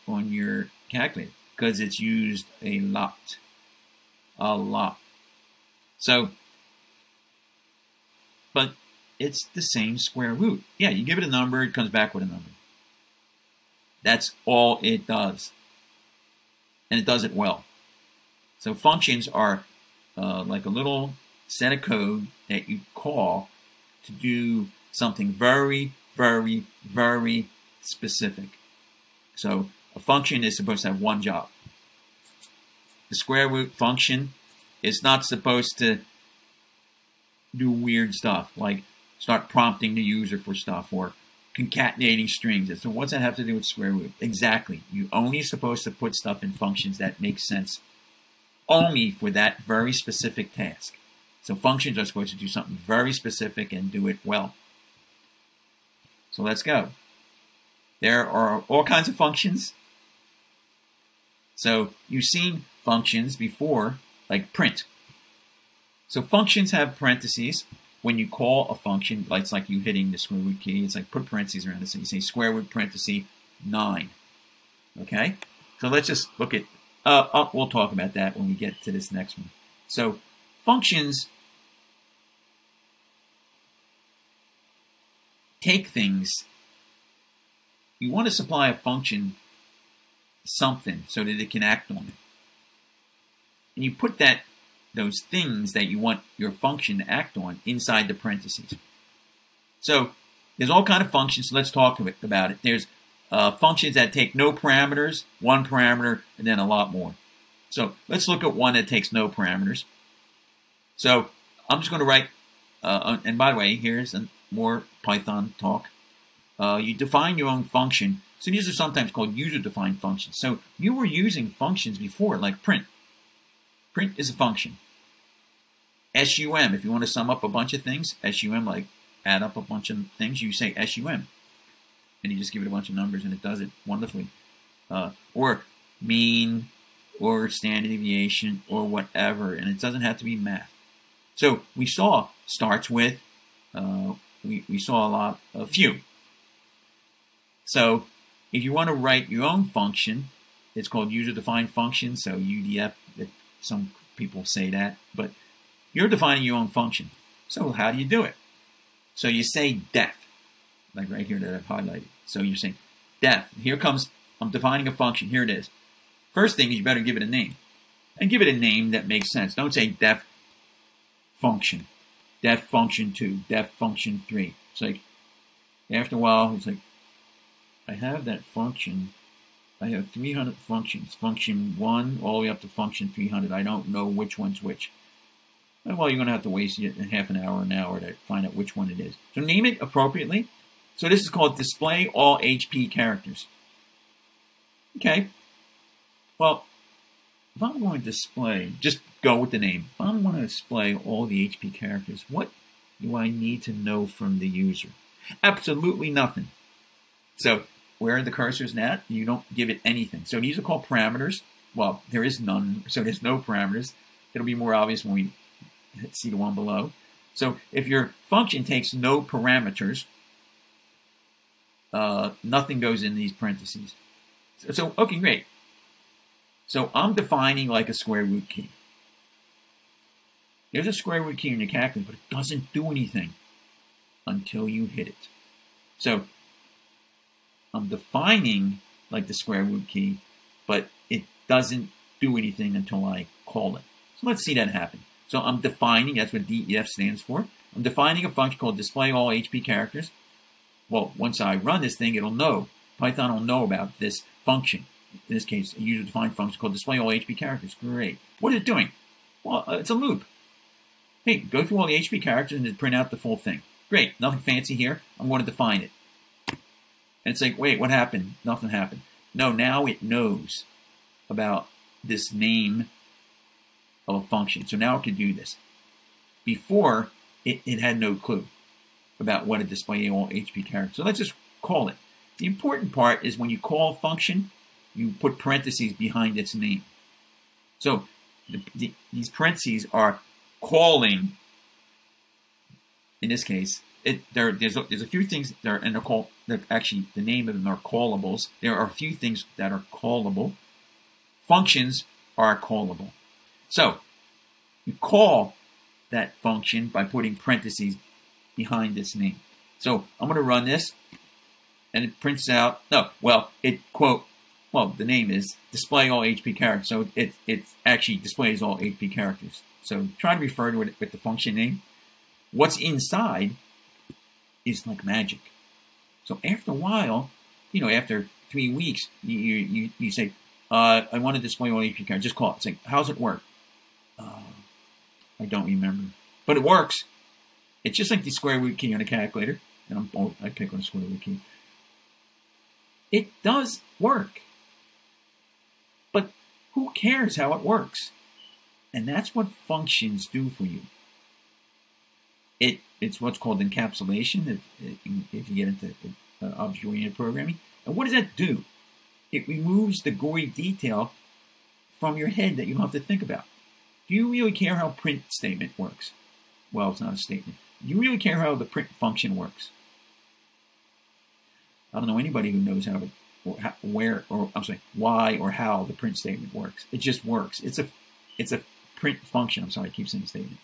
on your calculator? Because it's used a lot. A lot. So, but it's the same square root. Yeah, you give it a number, it comes back with a number. That's all it does. And it does it well. So functions are uh, like a little set of code that you call to do something very, very, very specific. So a function is supposed to have one job. The square root function is not supposed to do weird stuff like start prompting the user for stuff or concatenating strings. So what's that have to do with square root? Exactly. You're only supposed to put stuff in functions that make sense only for that very specific task. So functions are supposed to do something very specific and do it well. So let's go. There are all kinds of functions. So you've seen functions before, like print. So functions have parentheses. When you call a function, it's like you hitting the square root key. It's like put parentheses around this. And you say square root parentheses nine. Okay? So let's just look at, uh, uh, we'll talk about that when we get to this next one. So functions take things. You want to supply a function something so that it can act on it. And you put that those things that you want your function to act on inside the parentheses. So there's all kind of functions. So let's talk about it. There's uh, functions that take no parameters, one parameter, and then a lot more. So let's look at one that takes no parameters. So I'm just going to write, uh, and by the way, here's more Python talk. Uh, you define your own function. So these are sometimes called user-defined functions. So you were using functions before, like print. Print is a function. S U M, if you want to sum up a bunch of things, S U M like add up a bunch of things, you say S U M. And you just give it a bunch of numbers and it does it wonderfully. Uh, or mean, or standard deviation, or whatever. And it doesn't have to be math. So we saw starts with, uh, we, we saw a lot of few. So if you want to write your own function, it's called user-defined function, so U D F, if some people say that. But you're defining your own function. So how do you do it? So you say def, like right here that I've highlighted. So you're saying def. Here comes, I'm defining a function. Here it is. First thing is you better give it a name. And give it a name that makes sense. Don't say def function, def function two, def function three. It's like, after a while, it's like, I have that function. I have three hundred functions, function one all the way up to function three hundred. I don't know which one's which. Well, you're going to have to waste half an hour, an hour to find out which one it is. So name it appropriately. So this is called display all H P characters. Okay. Well, if I'm going to display, just go with the name. If I'm going to display all the H P characters, what do I need to know from the user? Absolutely nothing. So where are the cursors at? You don't give it anything. So these are called parameters. Well, there is none, so there's no parameters. It'll be more obvious when we see the one below. So if your function takes no parameters, uh, nothing goes in these parentheses. So, so, okay, great. So I'm defining like a square root key. There's a square root key in your calculator, but it doesn't do anything until you hit it. So I'm defining like the square root key, but it doesn't do anything until I call it. So let's see that happen. So I'm defining, that's what D E F stands for. I'm defining a function called display all H P characters. Well, once I run this thing, it'll know. Python will know about this function. In this case, a user-defined function called display all H P characters. Great. What is it doing? Well, uh, it's a loop. Hey, go through all the H P characters and just print out the full thing. Great. Nothing fancy here. I'm going to define it. And it's like, wait, what happened? Nothing happened. No, now it knows about this name of a function. So now it can do this. Before, it, it had no clue about what a display all H P character. So let's just call it. The important part is when you call a function, you put parentheses behind its name. So the, the, these parentheses are calling, in this case, it, there, there's, a, there's a few things there, and they're called, they're actually, the name of them are callables. There are a few things that are callable. Functions are callable. So you call that function by putting parentheses behind this name. So I'm going to run this, and it prints out, no, well, it, quote, well, the name is display all H P characters. So it, it actually displays all H P characters. So try to refer to it with the function name. What's inside is like magic. So after a while, you know, after three weeks, you, you, you say, uh, I want to display all H P characters. Just call it. It's like, how's it work? Uh, I don't remember. But it works. It's just like the square root key on a calculator. And I'm, oh, I pick on a square root key. It does work. But who cares how it works? And that's what functions do for you. It, it's what's called encapsulation, if, if you get into uh, object-oriented programming. And what does that do? It removes the gory detail from your head that you don't have to think about. Do you really care how print statement works? Well, it's not a statement. Do you really care how the print function works? I don't know anybody who knows how, or how, where, or I'm sorry, why or how the print statement works. It just works. It's a, it's a print function. I'm sorry, I keep saying statement.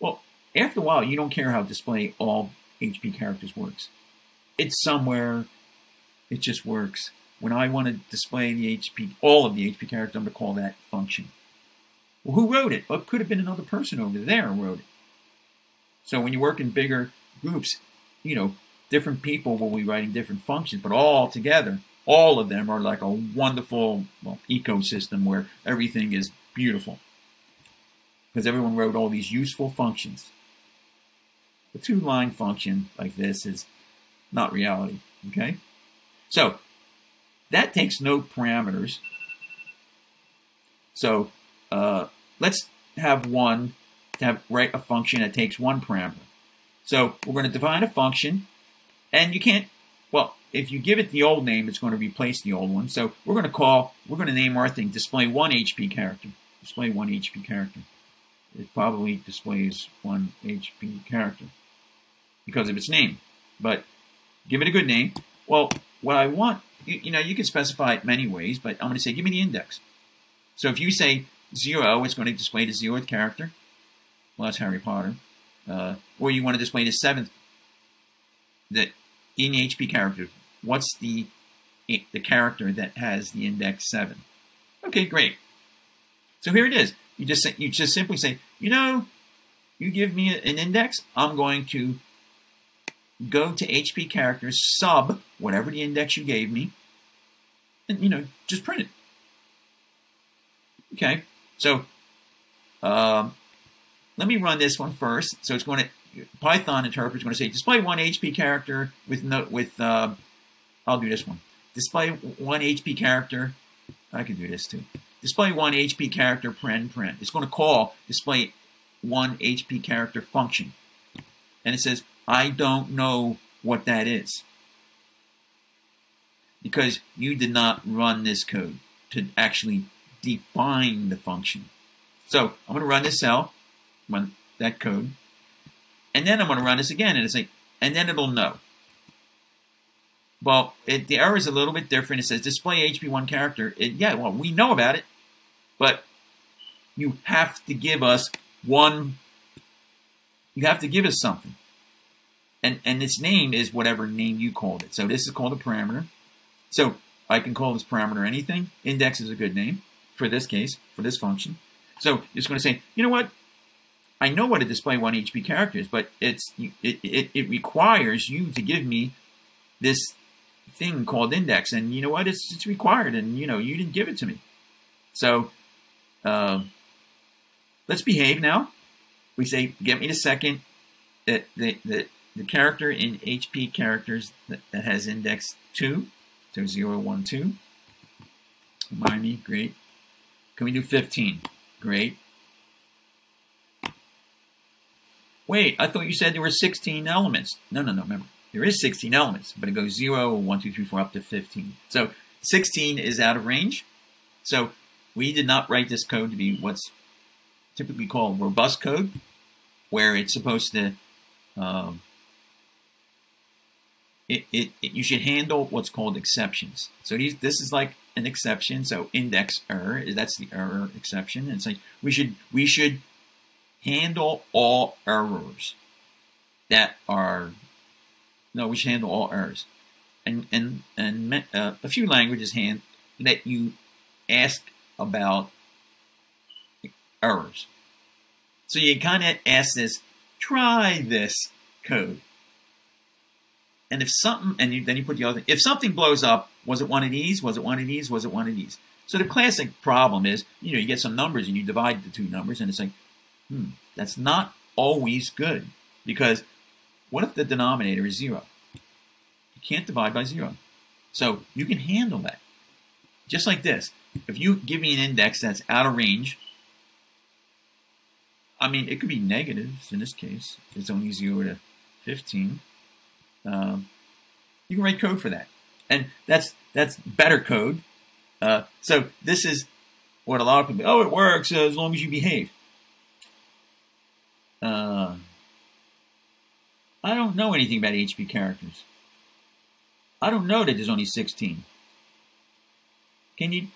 Well, after a while, you don't care how display all H P characters works. It's somewhere. It just works. When I want to display the H P, all of the H P characters, I'm going to call that function. Well, who wrote it? Well, it could have been another person over there who wrote it. So when you work in bigger groups, you know, different people will be writing different functions, but all together, all of them are like a wonderful, well, ecosystem where everything is beautiful. Because everyone wrote all these useful functions. A two-line function like this is not reality, okay? So that takes no parameters. So uh, let's have one, to have, write a function that takes one parameter. So we're going to define a function, and you can't, well, if you give it the old name, it's going to replace the old one. So we're going to call, we're going to name our thing display one H P character. Display one H P character. It probably displays one H P character because of its name. But give it a good name. Well, what I want, you, you know, you can specify it many ways, but I'm going to say, give me the index. So if you say zero, it's going to display the zeroth character. Well, that's Harry Potter. Uh, or you want to display the seventh, that in H P character. What's the the character that has the index seven? Okay, great. So here it is. You just you just simply say, you know, you give me an index. I'm going to go to H P characters sub whatever the index you gave me, and you know, just print it. Okay, so um, let me run this one first. So it's going to, Python interpreter is going to say display one H P character with no, with, uh, I'll do this one. Display one H P character, I can do this too. Display one H P character paren paren. It's going to call display one H P character function. And it says, I don't know what that is, because you did not run this code to actually define the function. So I'm going to run this cell, run that code, and then I'm going to run this again, and it's like, and then it'll know. Well, it, the error is a little bit different. It says display H P one character. It, yeah, well, we know about it, but you have to give us one. You have to give us something, and and its name is whatever name you called it. So this is called a parameter. So I can call this parameter anything. Index is a good name for this case, for this function. So it's going to say, you know what? I know what a display one H P character is, but it's it, it, it requires you to give me this thing called index. And you know what? It's, it's required, and you know, you didn't give it to me. So uh, let's behave now. We say, get me the second, the, the, the, the character in H P characters that, that has index two. So zero, one, two. Remind me, great. Can we do fifteen? Great. Wait, I thought you said there were sixteen elements. No, no, no, remember. There is sixteen elements, but it goes zero, one, two, three, four, up to fifteen. So sixteen is out of range. So we did not write this code to be what's typically called robust code, where it's supposed to... Um, It, it, it, you should handle what's called exceptions. So these, this is like an exception. So index error, that's the error exception. And it's like we should we should handle all errors that are no. We should handle all errors, and and and uh, a few languages hand let you ask about errors. So you kind of ask this, try this code. And if something, and you, then you put the other thing, if something blows up, was it one of these? Was it one of these? Was it one of these? So the classic problem is, you know, you get some numbers and you divide the two numbers, and it's like, hmm, that's not always good, because what if the denominator is zero? You can't divide by zero. So you can handle that. Just like this. If you give me an index that's out of range, I mean, it could be negatives in this case. It's only zero to fifteen. Um, you can write code for that, and that's that's better code. Uh, so this is what a lot of people, oh, it works uh, as long as you behave. Uh, I don't know anything about H P characters. I don't know that there's only sixteen. Can you?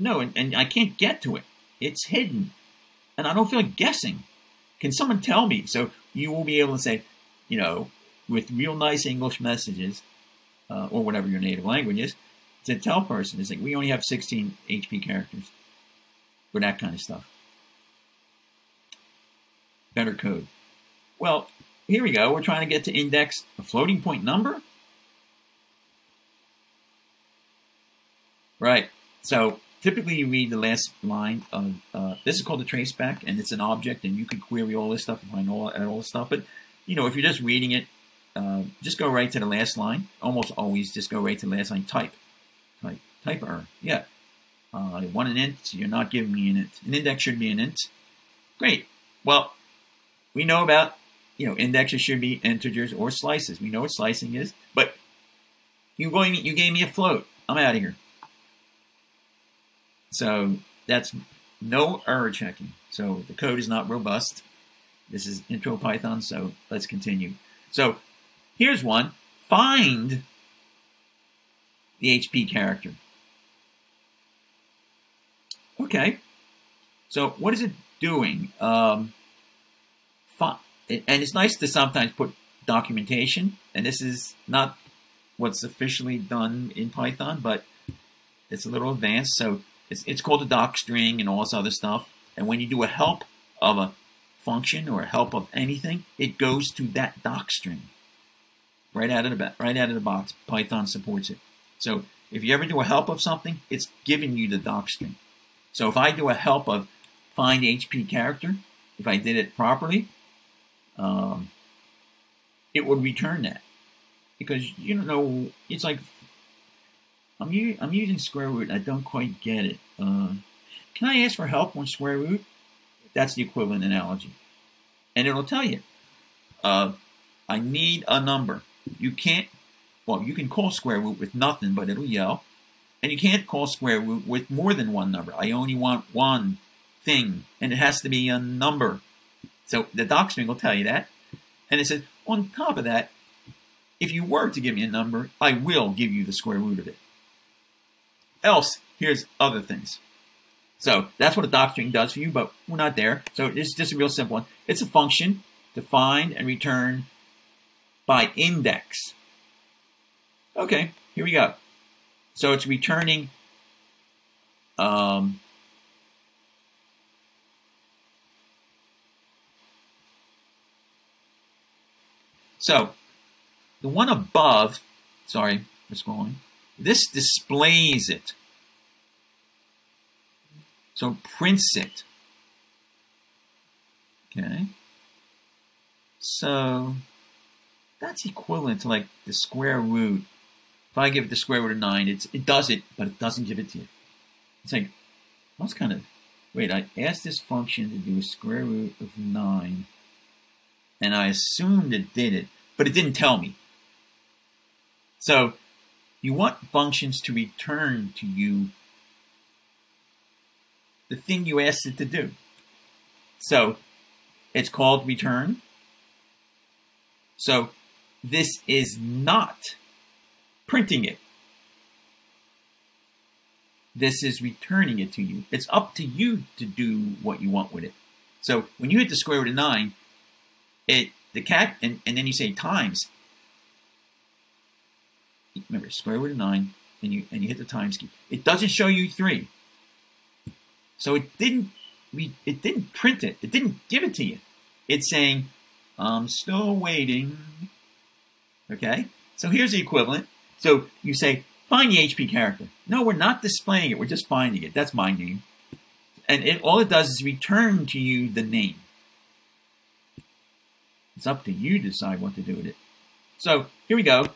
No, and, and I can't get to it. It's hidden, and I don't feel like guessing. Can someone tell me? So you will be able to say, you know, with real nice English messages, uh, or whatever your native language is, to tell person, it's like, we only have sixteen H P characters, for that kind of stuff. Better code. Well, here we go. We're trying to get to index a floating point number. Right. So typically you read the last line of, uh, this is called a traceback, and it's an object, and you can query all this stuff and find all, all this stuff. But, you know, if you're just reading it, Uh, just go right to the last line. Almost always just go right to the last line. Type. Type. Type error. Yeah. Uh, I want an int. You're not giving me an int. An index should be an int. Great. Well, we know about you know, indexes should be integers or slices. We know what slicing is, but you going you gave me a float. I'm out of here. So that's no error checking. So the code is not robust. This is intro Python, so let's continue. So here's one. Find the H P character. Okay. So what is it doing? Um, and it's nice to sometimes put documentation, and this is not what's officially done in Python, but it's a little advanced. So it's, it's called a doc string and all this other stuff. And when you do a help of a function or a help of anything, it goes to that doc string right out of the right out of the box. Python supports it. So if you ever do a help of something, it's giving you the doc string. So if I do a help of find H P character, if I did it properly, um, it would return that, because you don't know. It's like I'm u I'm using square root. And I don't quite get it. Uh, can I ask for help on square root? That's the equivalent analogy, and it'll tell you. Uh, I need a number. You can't. Well, you can call square root with nothing, but it'll yell. And you can't call square root with more than one number. I only want one thing, and it has to be a number. So the docstring will tell you that. And it says, on top of that, if you were to give me a number, I will give you the square root of it. Else, here's other things. So that's what a docstring does for you, but we're not there. So it's just a real simple one. It's a function to find and return by index. Okay, here we go. So it's returning um, so the one above, sorry for scrolling, this displays it. So prints it. Okay. So that's equivalent to like the square root. If I give it the square root of nine, it's, it does it, but it doesn't give it to you. It's like, that's kind of, wait, I asked this function to do a square root of nine, and I assumed it did it, but it didn't tell me. So you want functions to return to you the thing you asked it to do. So it's called return. So this is not printing it. This is returning it to you. It's up to you to do what you want with it. So when you hit the square root of nine, it the cat and, and then you say times. Remember, square root of nine, and you and you hit the times key. It doesn't show you three. So it didn't it didn't print it. It didn't give it to you. It's saying, I'm still waiting. Okay? So here's the equivalent. So you say, find the H P character. No, we're not displaying it. We're just finding it. That's my name. And it, all it does is return to you the name. It's up to you to decide what to do with it. So here we go.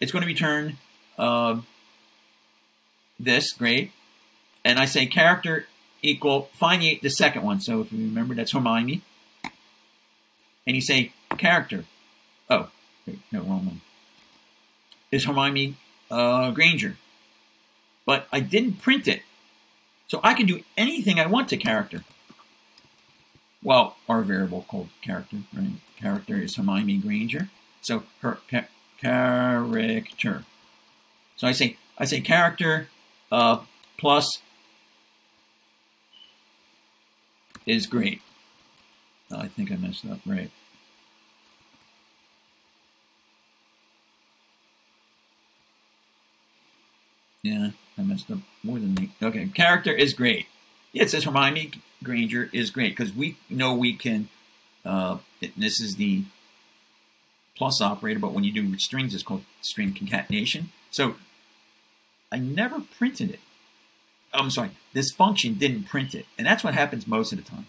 It's going to return uh, this. Great. And I say character equal, find the, the second one. So if you remember, that's Hermione. And you say character. Oh, wait, no, wrong one. Is Hermione uh, Granger. But I didn't print it. So I can do anything I want to character. Well, our variable called character, right? Character is Hermione Granger. So her ca character. So I say I say character uh, plus is great. Oh, I think I messed up, right? Yeah, I messed up more than me. Okay, character is great. Yeah, it says Hermione Granger is great because we know we can, uh, this is the plus operator, but when you do strings, it's called string concatenation. So I never printed it. Oh, I'm sorry, this function didn't print it. And that's what happens most of the time.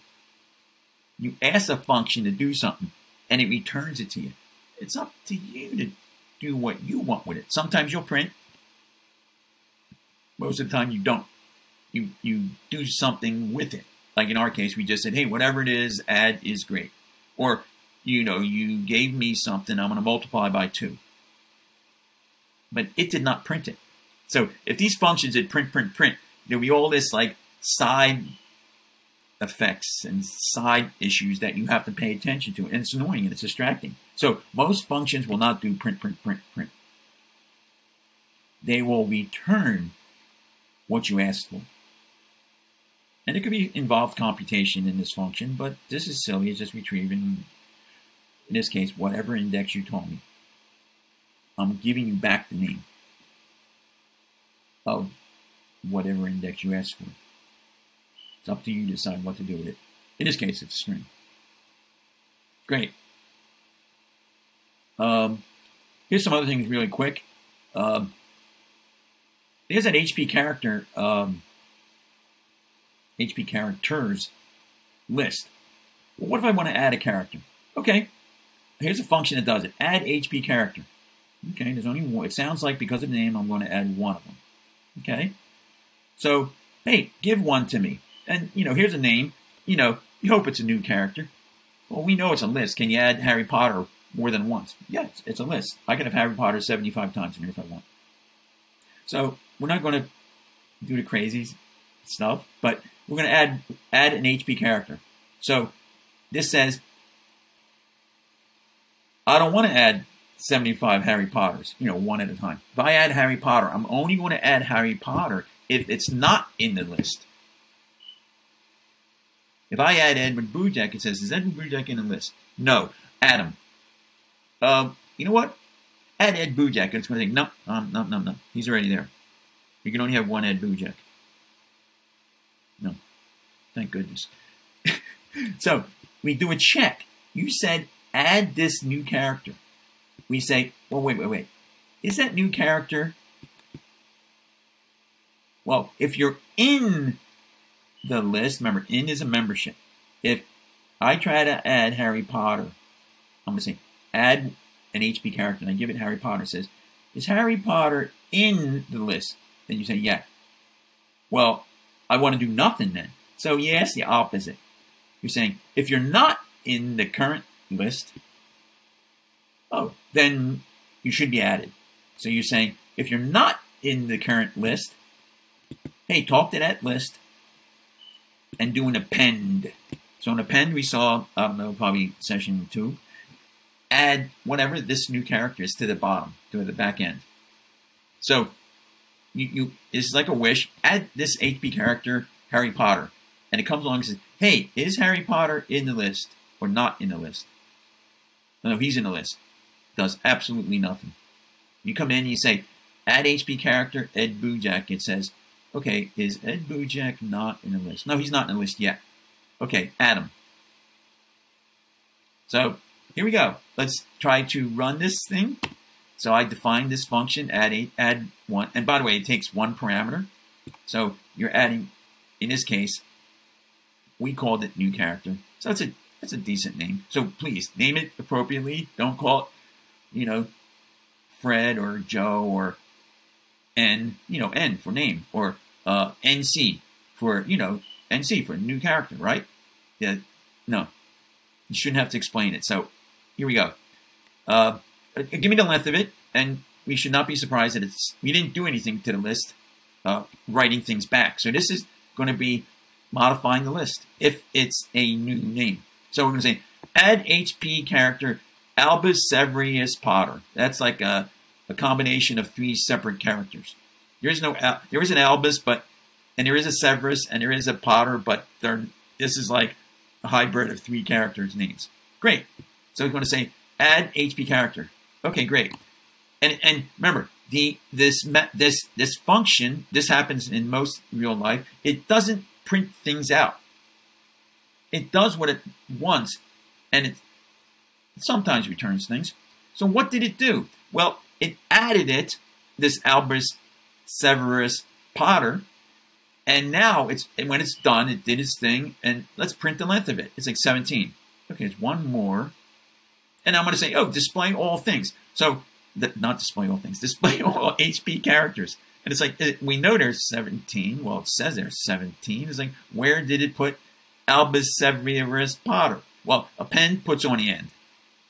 You ask a function to do something, and it returns it to you. It's up to you to do what you want with it. Sometimes you'll print. Most of the time you don't. You you do something with it. Like in our case, we just said, hey, whatever it is, add is great. Or you know, you gave me something, I'm going to multiply by two. But it did not print it. So if these functions did print, print, print, there'd be all this like side effects and side issues that you have to pay attention to. And it's annoying and it's distracting. So most functions will not do print, print, print, print. They will return what you asked for. And it could be involved computation in this function, but this is silly. It's just retrieving, in this case, whatever index you told me. I'm giving you back the name of whatever index you asked for. It's up to you to decide what to do with it. In this case, it's a string. Great. Um, here's some other things really quick. Um, here's that H P character, um, H P characters list. Well, what if I want to add a character? Okay, here's a function that does it. Add H P character. Okay, there's only one. It sounds like because of the name, I'm going to add one of them. Okay, so hey, give one to me. And you know, here's a name. You know, you hope it's a new character. Well, we know it's a list. Can you add Harry Potter more than once? Yes, yeah, it's a list. I can have Harry Potter seventy-five times in here if I want. So we're not going to do the crazy stuff, but we're going to add add an H P character. So this says, I don't want to add seventy-five Harry Potters, you know, one at a time. If I add Harry Potter, I'm only going to add Harry Potter if it's not in the list. If I add Edward BoJack, it says, is Edward BoJack in the list? No, add him. Uh, you know what? Add Ed BoJack. It's going to think, no, um, no, no, no. He's already there. You can only have one Ed BoJack. No. Thank goodness. So we do a check. You said add this new character. We say, well, wait, wait, wait. Is that new character? Well, if you're in the list, remember, in is a membership. If I try to add Harry Potter, I'm going to say add an H P character, and I give it Harry Potter. It says, is Harry Potter in the list? Then you say, yeah. Well, I want to do nothing then. So, yeah, it's the opposite. You're saying, if you're not in the current list, oh, then you should be added. So you're saying, if you're not in the current list, hey, talk to that list and do an append. So an append we saw, I don't know, probably session two. Add whatever this new character is to the bottom, to the back end. So you, you it's like a wish. Add this H P character, Harry Potter. And it comes along and says, hey, is Harry Potter in the list or not in the list? No, no, he's in the list. Does absolutely nothing. You come in and you say, add H P character, Ed BoJack. It says, okay, is Ed BoJack not in the list? No, he's not in the list yet. Okay, add him. So here we go. Let's try to run this thing. So I define this function, add a, add one. And by the way, it takes one parameter. So you're adding, in this case, we called it new character. So it's a, that's a decent name. So please, name it appropriately. Don't call it, you know, Fred or Joe or N, you know, N for name, or uh, N C for, you know, N C for new character, right? Yeah, no, you shouldn't have to explain it. So here we go. Uh, give me the length of it, and we should not be surprised that it's, we didn't do anything to the list, uh, writing things back. So this is going to be modifying the list if it's a new name. So we're going to say, add H P character Albus Severus Potter. That's like a, a combination of three separate characters. There is no, there is an Albus, but, and there is a Severus, and there is a Potter, but they're, this is like a hybrid of three characters' names. Great. So we're going to say, add H P character. Okay, great. And and remember, the this this this function, this happens in most real life. It doesn't print things out. It does what it wants, and it sometimes returns things. So what did it do? Well, it added it, this Albus Severus Potter, and now it's, and when it's done, it did its thing, and let's print the length of it. It's like seventeen. Okay, it's one more, and I'm going to say, oh, display all things. So, the, not display all things, display all H P characters. And it's like, it, we know there's seventeen. Well, it says there's seventeen. It's like, where did it put Albus Severus Potter? Well, append puts on the end.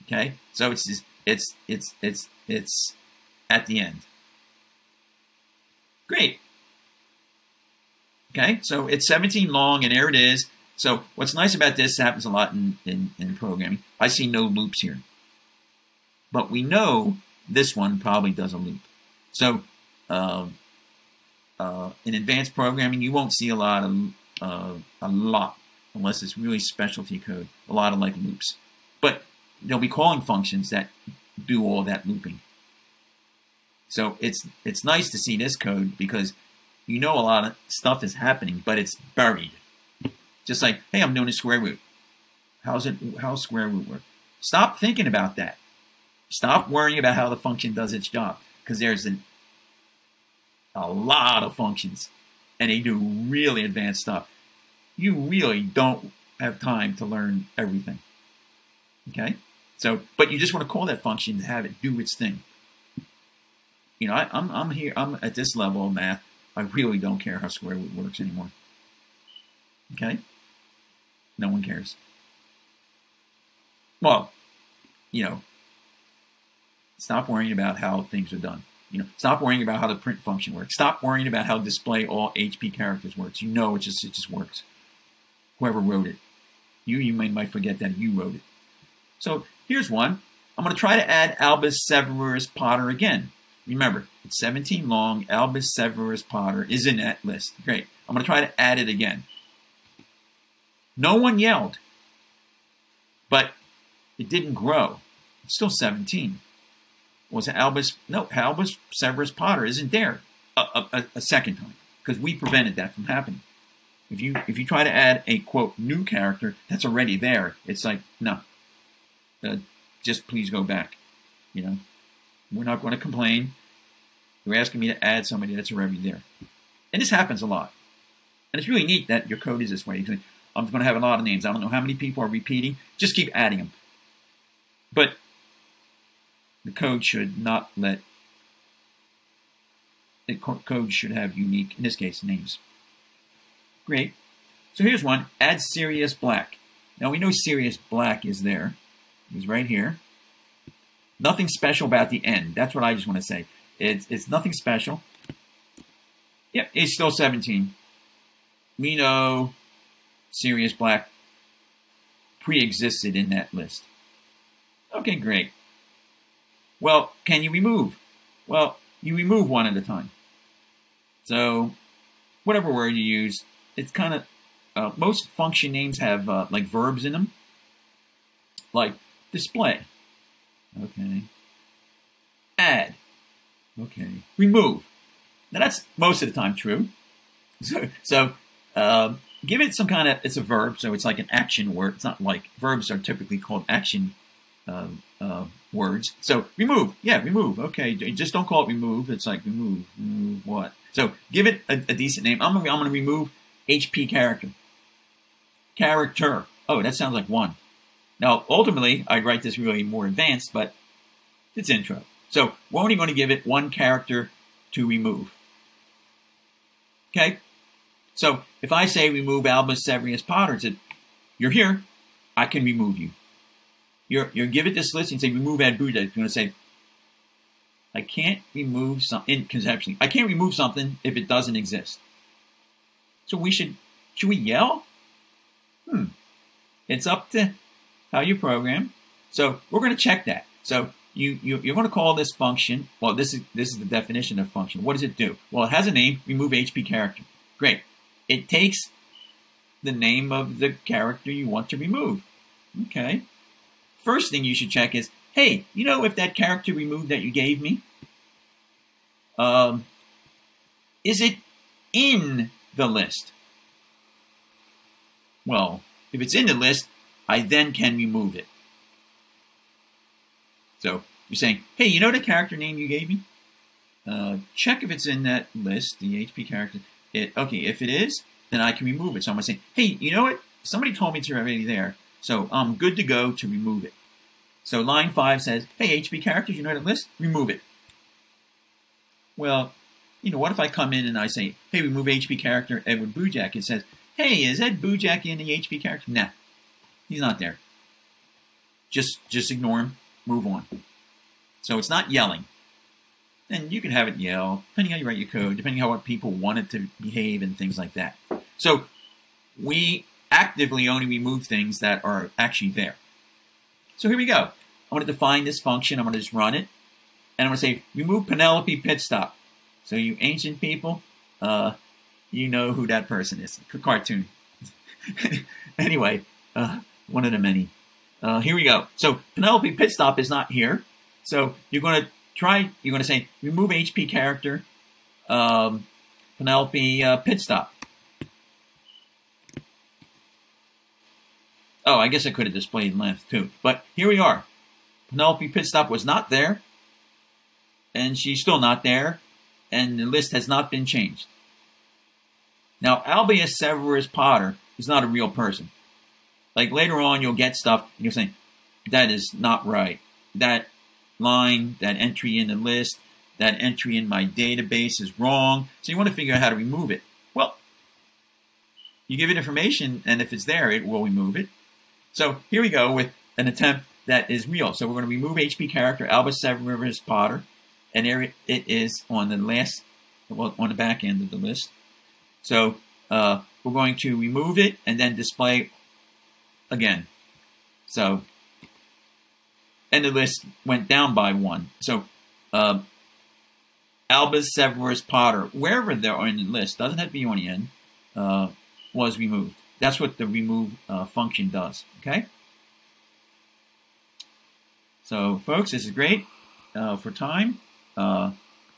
Okay, so it's just, it's it's it's it's at the end. Great. Okay, so it's seventeen long, and there it is. So what's nice about this, it happens a lot in, in, in programming, I see no loops here. But we know this one probably does a loop. So uh, uh, in advanced programming, you won't see a lot of, uh, a lot, unless it's really specialty code, a lot of like loops. But they'll be calling functions that do all that looping. So it's, it's nice to see this code because you know a lot of stuff is happening, but it's buried. Just like, hey, I'm doing a square root. How's it? How's square root work? Stop thinking about that. Stop worrying about how the function does its job, because there's an, a lot of functions, and they do really advanced stuff. You really don't have time to learn everything. Okay, so but you just want to call that function to have it do its thing. You know, I, I'm I'm here. I'm at this level of math. I really don't care how square root works anymore. Okay. No one cares. Well, you know, stop worrying about how things are done. You know, stop worrying about how the print function works. Stop worrying about how display all H P characters works. You know, it just it just works. Whoever wrote it, you you may, might forget that you wrote it. So here's one. I'm going to try to add Albus Severus Potter again. Remember, it's seventeen long. Albus Severus Potter is in that list. Great. I'm going to try to add it again. No one yelled, but it didn't grow. It's still seventeen. Was it Albus? No, Albus Severus Potter isn't there a, a, a second time because we prevented that from happening. If you if you try to add a quote new character that's already there, it's like no, uh, just please go back. You know, we're not going to complain. You're asking me to add somebody that's already there, and this happens a lot. And it's really neat that your code is this way. I'm going to have a lot of names. I don't know how many people are repeating. Just keep adding them. But the code should not let... The code should have unique, in this case, names. Great. So here's one. Add Sirius Black. Now we know Sirius Black is there. He's right here. Nothing special about the end. That's what I just want to say. It's, it's nothing special. Yep, it's still seventeen. We know... Sirius Black pre-existed in that list. Okay, great. Well, can you remove? Well, you remove one at a time. So, whatever word you use, it's kind of... Uh, most function names have, uh, like, verbs in them. Like, display. Okay. Add. Okay. Remove. Now, that's most of the time true. So, so uh, give it some kind of, it's a verb, so it's like an action word. It's not like, verbs are typically called action uh, uh, words. So remove, yeah, remove, okay. Just don't call it remove. It's like remove, remove what? So give it a, a decent name. I'm gonna, I'm gonna remove H P character. Character, oh, that sounds like one. Now, ultimately, I'd write this really more advanced, but it's intro. So we're only gonna give it one character to remove, okay? So if I say remove Albus Severus Potter, said, you're here, I can remove you. You're, you're give it this list and say remove Ed BoJack. It's going to say, I can't remove something, conceptually, I can't remove something if it doesn't exist. So we should, should we yell? Hmm. It's up to how you program. So we're going to check that. So you, you, you're going to call this function, well, this is, this is the definition of function. What does it do? Well, it has a name, remove H P character. Great. It takes the name of the character you want to remove. Okay. First thing you should check is, hey, you know if that character removed that you gave me, um, is it in the list? Well, if it's in the list, I then can remove it. So you're saying, hey, you know the character name you gave me? Uh, check if it's in that list, the H P character. It, okay, if it is, then I can remove it. So I'm going to say, hey, you know what? Somebody told me it's already there, so I'm good to go to remove it. So line five says, hey, H P characters, you know that list? Remove it. Well, you know, what if I come in and I say, hey, remove H P character Edward BoJack? It says, hey, is Ed BoJack in the H P character? Nah, he's not there. Just, just ignore him. Move on. So it's not yelling. And you can have it yell, depending how you write your code, depending how what people want it to behave and things like that. So we actively only remove things that are actually there. So here we go. I want to define this function. I'm going to just run it. And I'm going to say, remove Penelope Pitstop. So you ancient people, uh, you know who that person is. C cartoon. Anyway, uh, one of the many. Uh, here we go. So Penelope Pitstop is not here. So you're going to try, you're going to say, remove H P character, um, Penelope uh, Pitstop. Oh, I guess I could have displayed length too. But here we are. Penelope Pitstop was not there. And she's still not there. And the list has not been changed. Now, Albus Severus Potter is not a real person. Like later on, you'll get stuff and you'll say, that is not right. That line, that entry in the list, that entry in my database is wrong. So you want to figure out how to remove it. Well, you give it information, and if it's there, it will remove it. So here we go with an attempt that is real. So we're going to remove H P character Albus Severus Potter, and there it is on the last, well, on the back end of the list. So uh, we're going to remove it and then display again. So, and the list went down by one. So uh, Albus Severus Potter, wherever they are in the list, doesn't have to be on the end, uh, was removed. That's what the remove uh, function does, okay? So, folks, this is great uh, for time. Uh,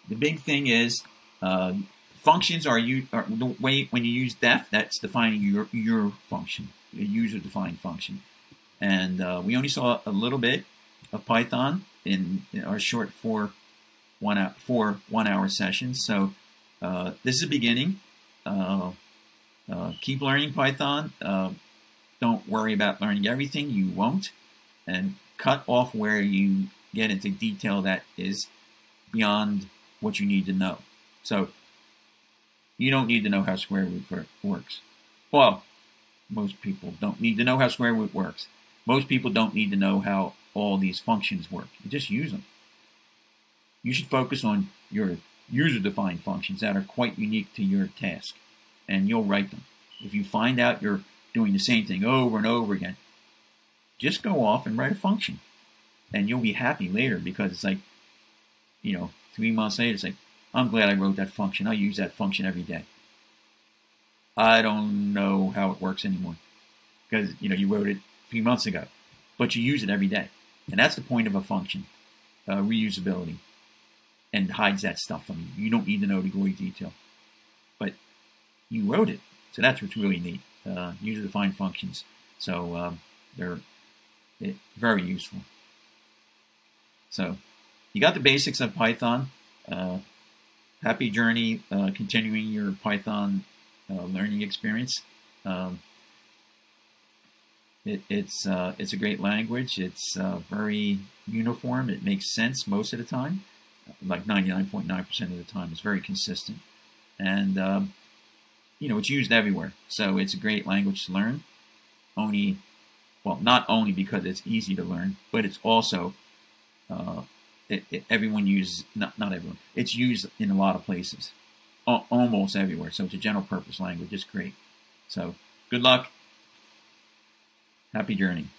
the big thing is uh, functions are, you, are the way when you use def, that's defining your, your function, your user-defined function. And uh, we only saw a little bit of Python in, in our short four one-hour four one-hour sessions. So uh, this is the beginning. Uh, Uh, keep learning Python. Uh, don't worry about learning everything. You won't. And cut off where you get into detail that is beyond what you need to know. So you don't need to know how square root works. Well, most people don't need to know how square root works. Most people don't need to know how all these functions work. You just use them. You should focus on your user-defined functions that are quite unique to your task. And you'll write them. If you find out you're doing the same thing over and over again, just go off and write a function. And you'll be happy later because it's like, you know, three months later, it's like, I'm glad I wrote that function. I use that function every day. I don't know how it works anymore because, you know, you wrote it three months ago, but you use it every day. And that's the point of a function, uh, reusability, and hides that stuff from you. You don't need to know the gory detail. But you wrote it, so that's what's really neat. Uh, user-defined functions, so um, they're, they're very useful. So you got the basics of Python. Uh, happy journey, uh, continuing your Python uh, learning experience. Um, it, it's uh, it's a great language. It's uh, very uniform. It makes sense most of the time, like ninety-nine point nine percent of the time. It's very consistent, and um, you know, it's used everywhere, so it's a great language to learn. Only, well, not only because it's easy to learn, but it's also, uh, it, it, everyone uses, not, not everyone, it's used in a lot of places, o almost everywhere, so it's a general purpose language. It's great. So, good luck. Happy journey.